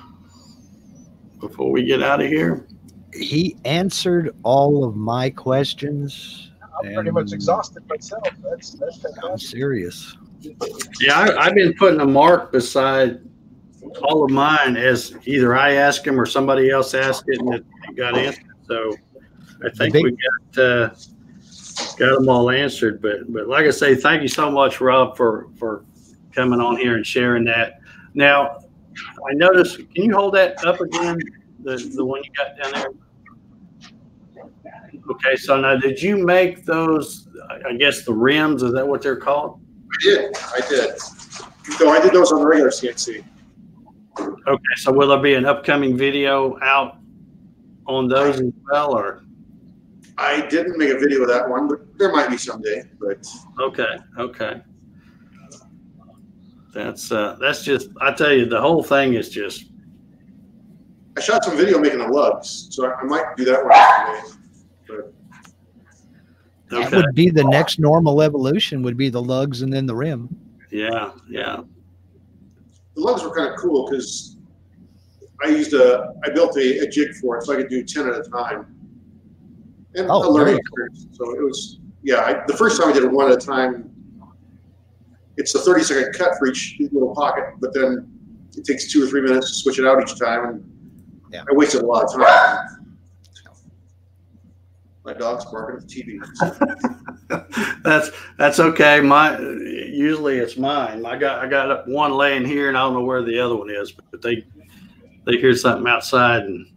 before we get out of here? He answered all of my questions. I'm pretty much exhausted myself. That's, that's I'm serious. Yeah, I, I've been putting a mark beside all of mine as either I ask him or somebody else asked it and it got answered. So. I think we got uh, got them all answered, but but like I say, thank you so much, Rob, for for coming on here and sharing that. Now, I noticed. Can you hold that up again? The the one you got down there. Okay. So now, did you make those? I guess the rims. Is that what they're called? I did. I did. No, I did those on the regular C N C. Okay. So will there be an upcoming video out on those as well, or? I didn't make a video of that one, but there might be someday. But okay, okay, that's uh, that's just I tell you the whole thing is just. I shot some video making the lugs, so I might do that one. But. That okay. would be the next normal evolution. Would be the lugs and then the rim. Yeah, yeah. The lugs were kind of cool because I used a, I built a, a jig for it so I could do ten at a time. And oh, a learning experience. So it was, yeah, I, the first time I did it one at a time, it's a thirty second cut for each little pocket, but then it takes two or three minutes to switch it out each time. And yeah. I wasted a lot of time. My dog's barking at the T V. that's that's okay. My usually it's mine. I got I got up one laying here, and I don't know where the other one is. But they they hear something outside, and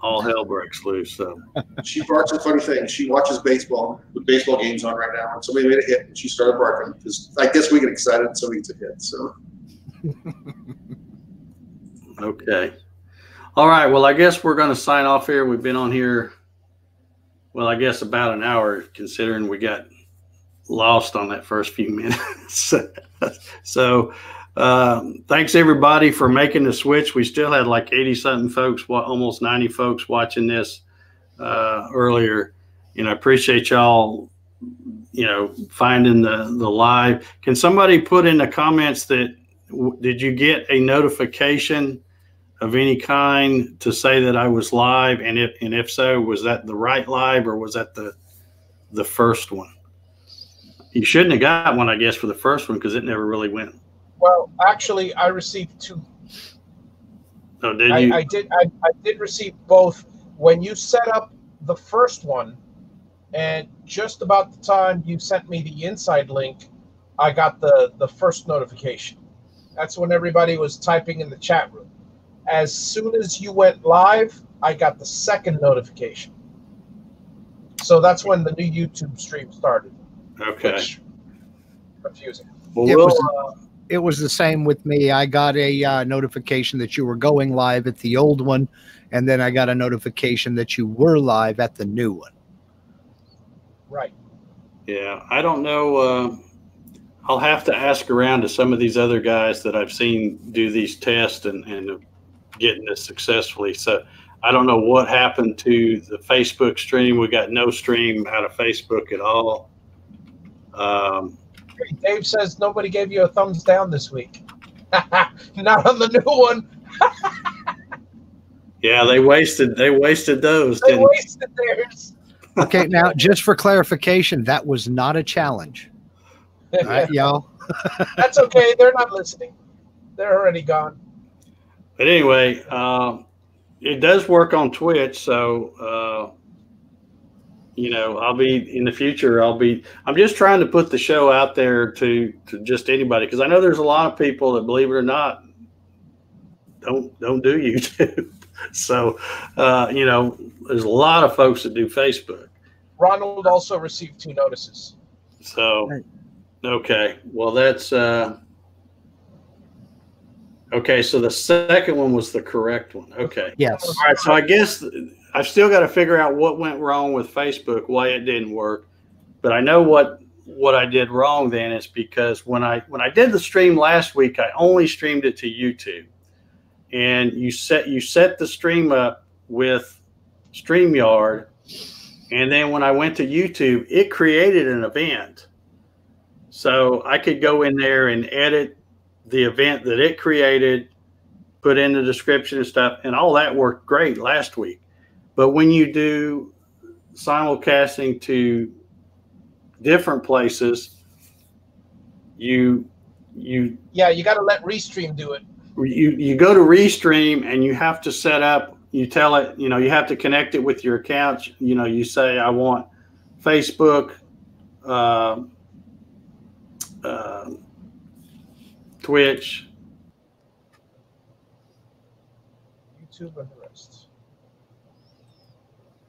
all hell breaks loose. So she barks at funny things. She watches baseball. The baseball game's on right now, and somebody made a hit, and she started barking because I guess we get excited. Somebody gets a hit. So okay, all right. Well, I guess we're going to sign off here. We've been on here. Well, I guess about an hour, considering we got lost on that first few minutes. So um, thanks, everybody, for making the switch. We still had like eighty-something folks, almost ninety folks watching this uh, earlier. You know, I appreciate y'all, you know, finding the, the live. Can somebody put in the comments that w did you get a notification of any kind to say that I was live, and if and if so, was that the right live or was that the the first one? You shouldn't have got one, I guess, for the first one because it never really went. Well, actually, I received two. Oh, did I, you? I did. I, I did receive both. When you set up the first one, and just about the time you sent me the inside link, I got the the first notification. That's when everybody was typing in the chat room. As soon as you went live, I got the second notification. So that's when the new YouTube stream started. Okay. Confusing. Well, it, we'll, was, uh, it was the same with me. I got a uh, notification that you were going live at the old one, and then I got a notification that you were live at the new one. Right. Yeah, I don't know. Uh, I'll have to ask around to some of these other guys that I've seen do these tests and, and getting this successfully. So I don't know what happened to the Facebook stream. We got no stream out of Facebook at all. Um, Dave says nobody gave you a thumbs down this week. Not on the new one. Yeah, they wasted. They wasted those. They didn't? wasted theirs. Okay, now just for clarification, that was not a challenge. All right, y'all. That's okay. They're not listening. They're already gone. But anyway, uh, it does work on Twitch, so uh, you know I'll be in the future. I'll be. I'm just trying to put the show out there to to just anybody because I know there's a lot of people that, believe it or not, don't don't do YouTube. So uh, you know, there's a lot of folks that do Facebook. Ronald also received two notices. So okay, well that's. Uh, Okay, so the second one was the correct one. Okay. Yes. All right, so I guess I've still got to figure out what went wrong with Facebook, why it didn't work. But I know what what I did wrong then is because when I when I did the stream last week, I only streamed it to YouTube. And you set you set the stream up with StreamYard, and then when I went to YouTube, it created an event. So I could go in there and edit the event that it created, put in the description and stuff, and all that worked great last week. But when you do simulcasting to different places, you you yeah you got to let Restream do it. You you go to Restream and you have to set up. You tell it, you know, you have to connect it with your account. You know, you say I want Facebook. Uh, uh, Twitch, YouTube, and the rest.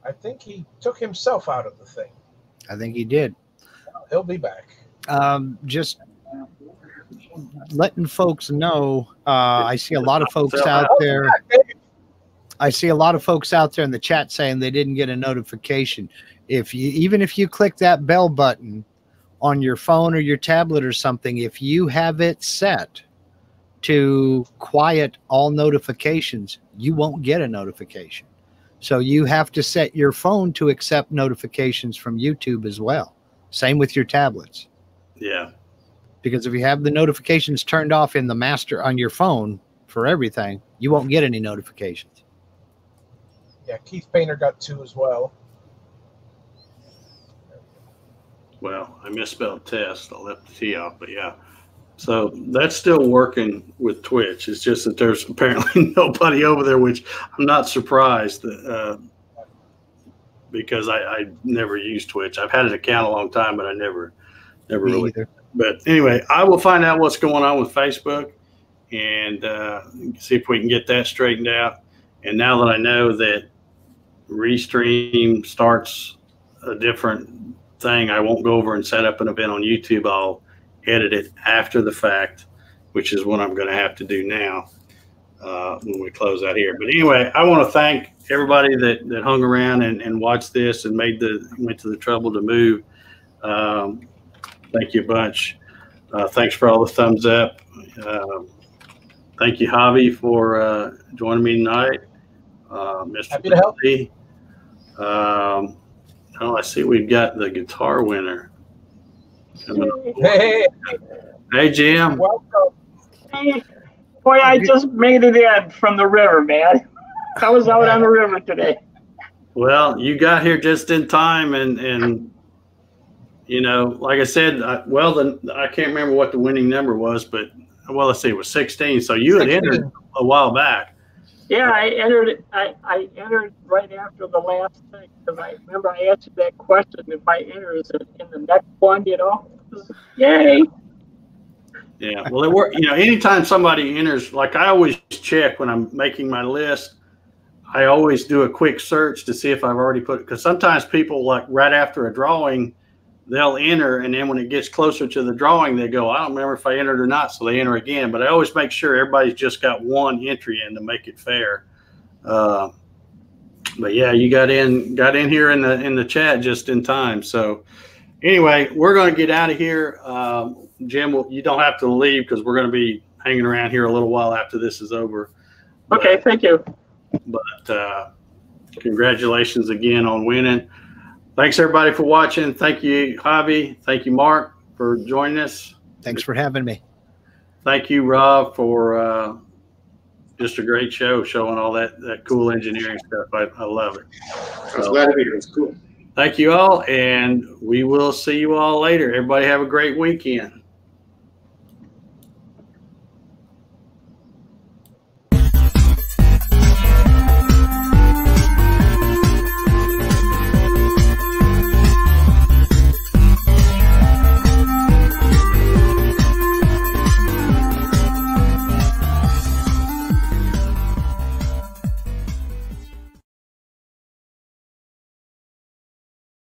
I think he took himself out of the thing. I think he did. Well, he'll be back. Um, just letting folks know. Uh, I see a lot of folks out there. I see a lot of folks out there in the chat saying they didn't get a notification. If you, even if you click that bell button on your phone or your tablet or something, if you have it set to quiet all notifications, you won't get a notification. So you have to set your phone to accept notifications from YouTube as well. Same with your tablets. Yeah. Because if you have the notifications turned off in the master on your phone for everything, you won't get any notifications. Yeah, Keith Painter got two as well. Well, I misspelled test. I left the T off, but yeah. So that's still working with Twitch. It's just that there's apparently nobody over there, which I'm not surprised uh, because I, I never used Twitch. I've had an account a long time, but I never, never Me really. Either. But anyway, I will find out what's going on with Facebook and uh, see if we can get that straightened out. And now that I know that Restream starts a different thing, I won't go over and set up an event on YouTube. I'll edit it after the fact, which is what I'm going to have to do now uh, when we close out here. But anyway, I want to thank everybody that, that hung around and, and watched this and made the went to the trouble to move. Um, thank you a bunch. Uh, thanks for all the thumbs up. Uh, Thank you, Javi, for uh, joining me tonight. Uh, Mister Happy to help. Um, oh, I see we've got the guitar winner. Hey, hey, Jim. Welcome. Hey, boy, I just made it in from the river, man. I was out on the river today. Well, you got here just in time, and and you know, like I said, I, well, the, I can't remember what the winning number was, but. Well, let's see, it was sixteen. So you had entered a while back. Yeah, I entered I, I entered right after the last thing. Because I remember I answered that question, if I enter, is it in the next one, you know? Yay! Yeah, well, it worked. You know, anytime somebody enters, like I always check when I'm making my list, I always do a quick search to see if I've already put it. Because sometimes people, like right after a drawing, they'll enter, and then when it gets closer to the drawing, they go, I don't remember if I entered or not, so they enter again. But I always make sure everybody's just got one entry in to make it fair. Uh, but yeah, you got in got in here in the in the chat just in time. So anyway, we're going to get out of here. Um, Jim, well, you don't have to leave because we're going to be hanging around here a little while after this is over. But, okay, thank you. But uh, congratulations again on winning. Thanks, everybody, for watching. Thank you, Javi. Thank you, Mark, for joining us. Thanks for having me. Thank you, Rob, for uh, just a great show, showing all that, that cool engineering stuff. I, I love it. I was so, glad to be here. It was cool. Thank you all, and we will see you all later. Everybody have a great weekend.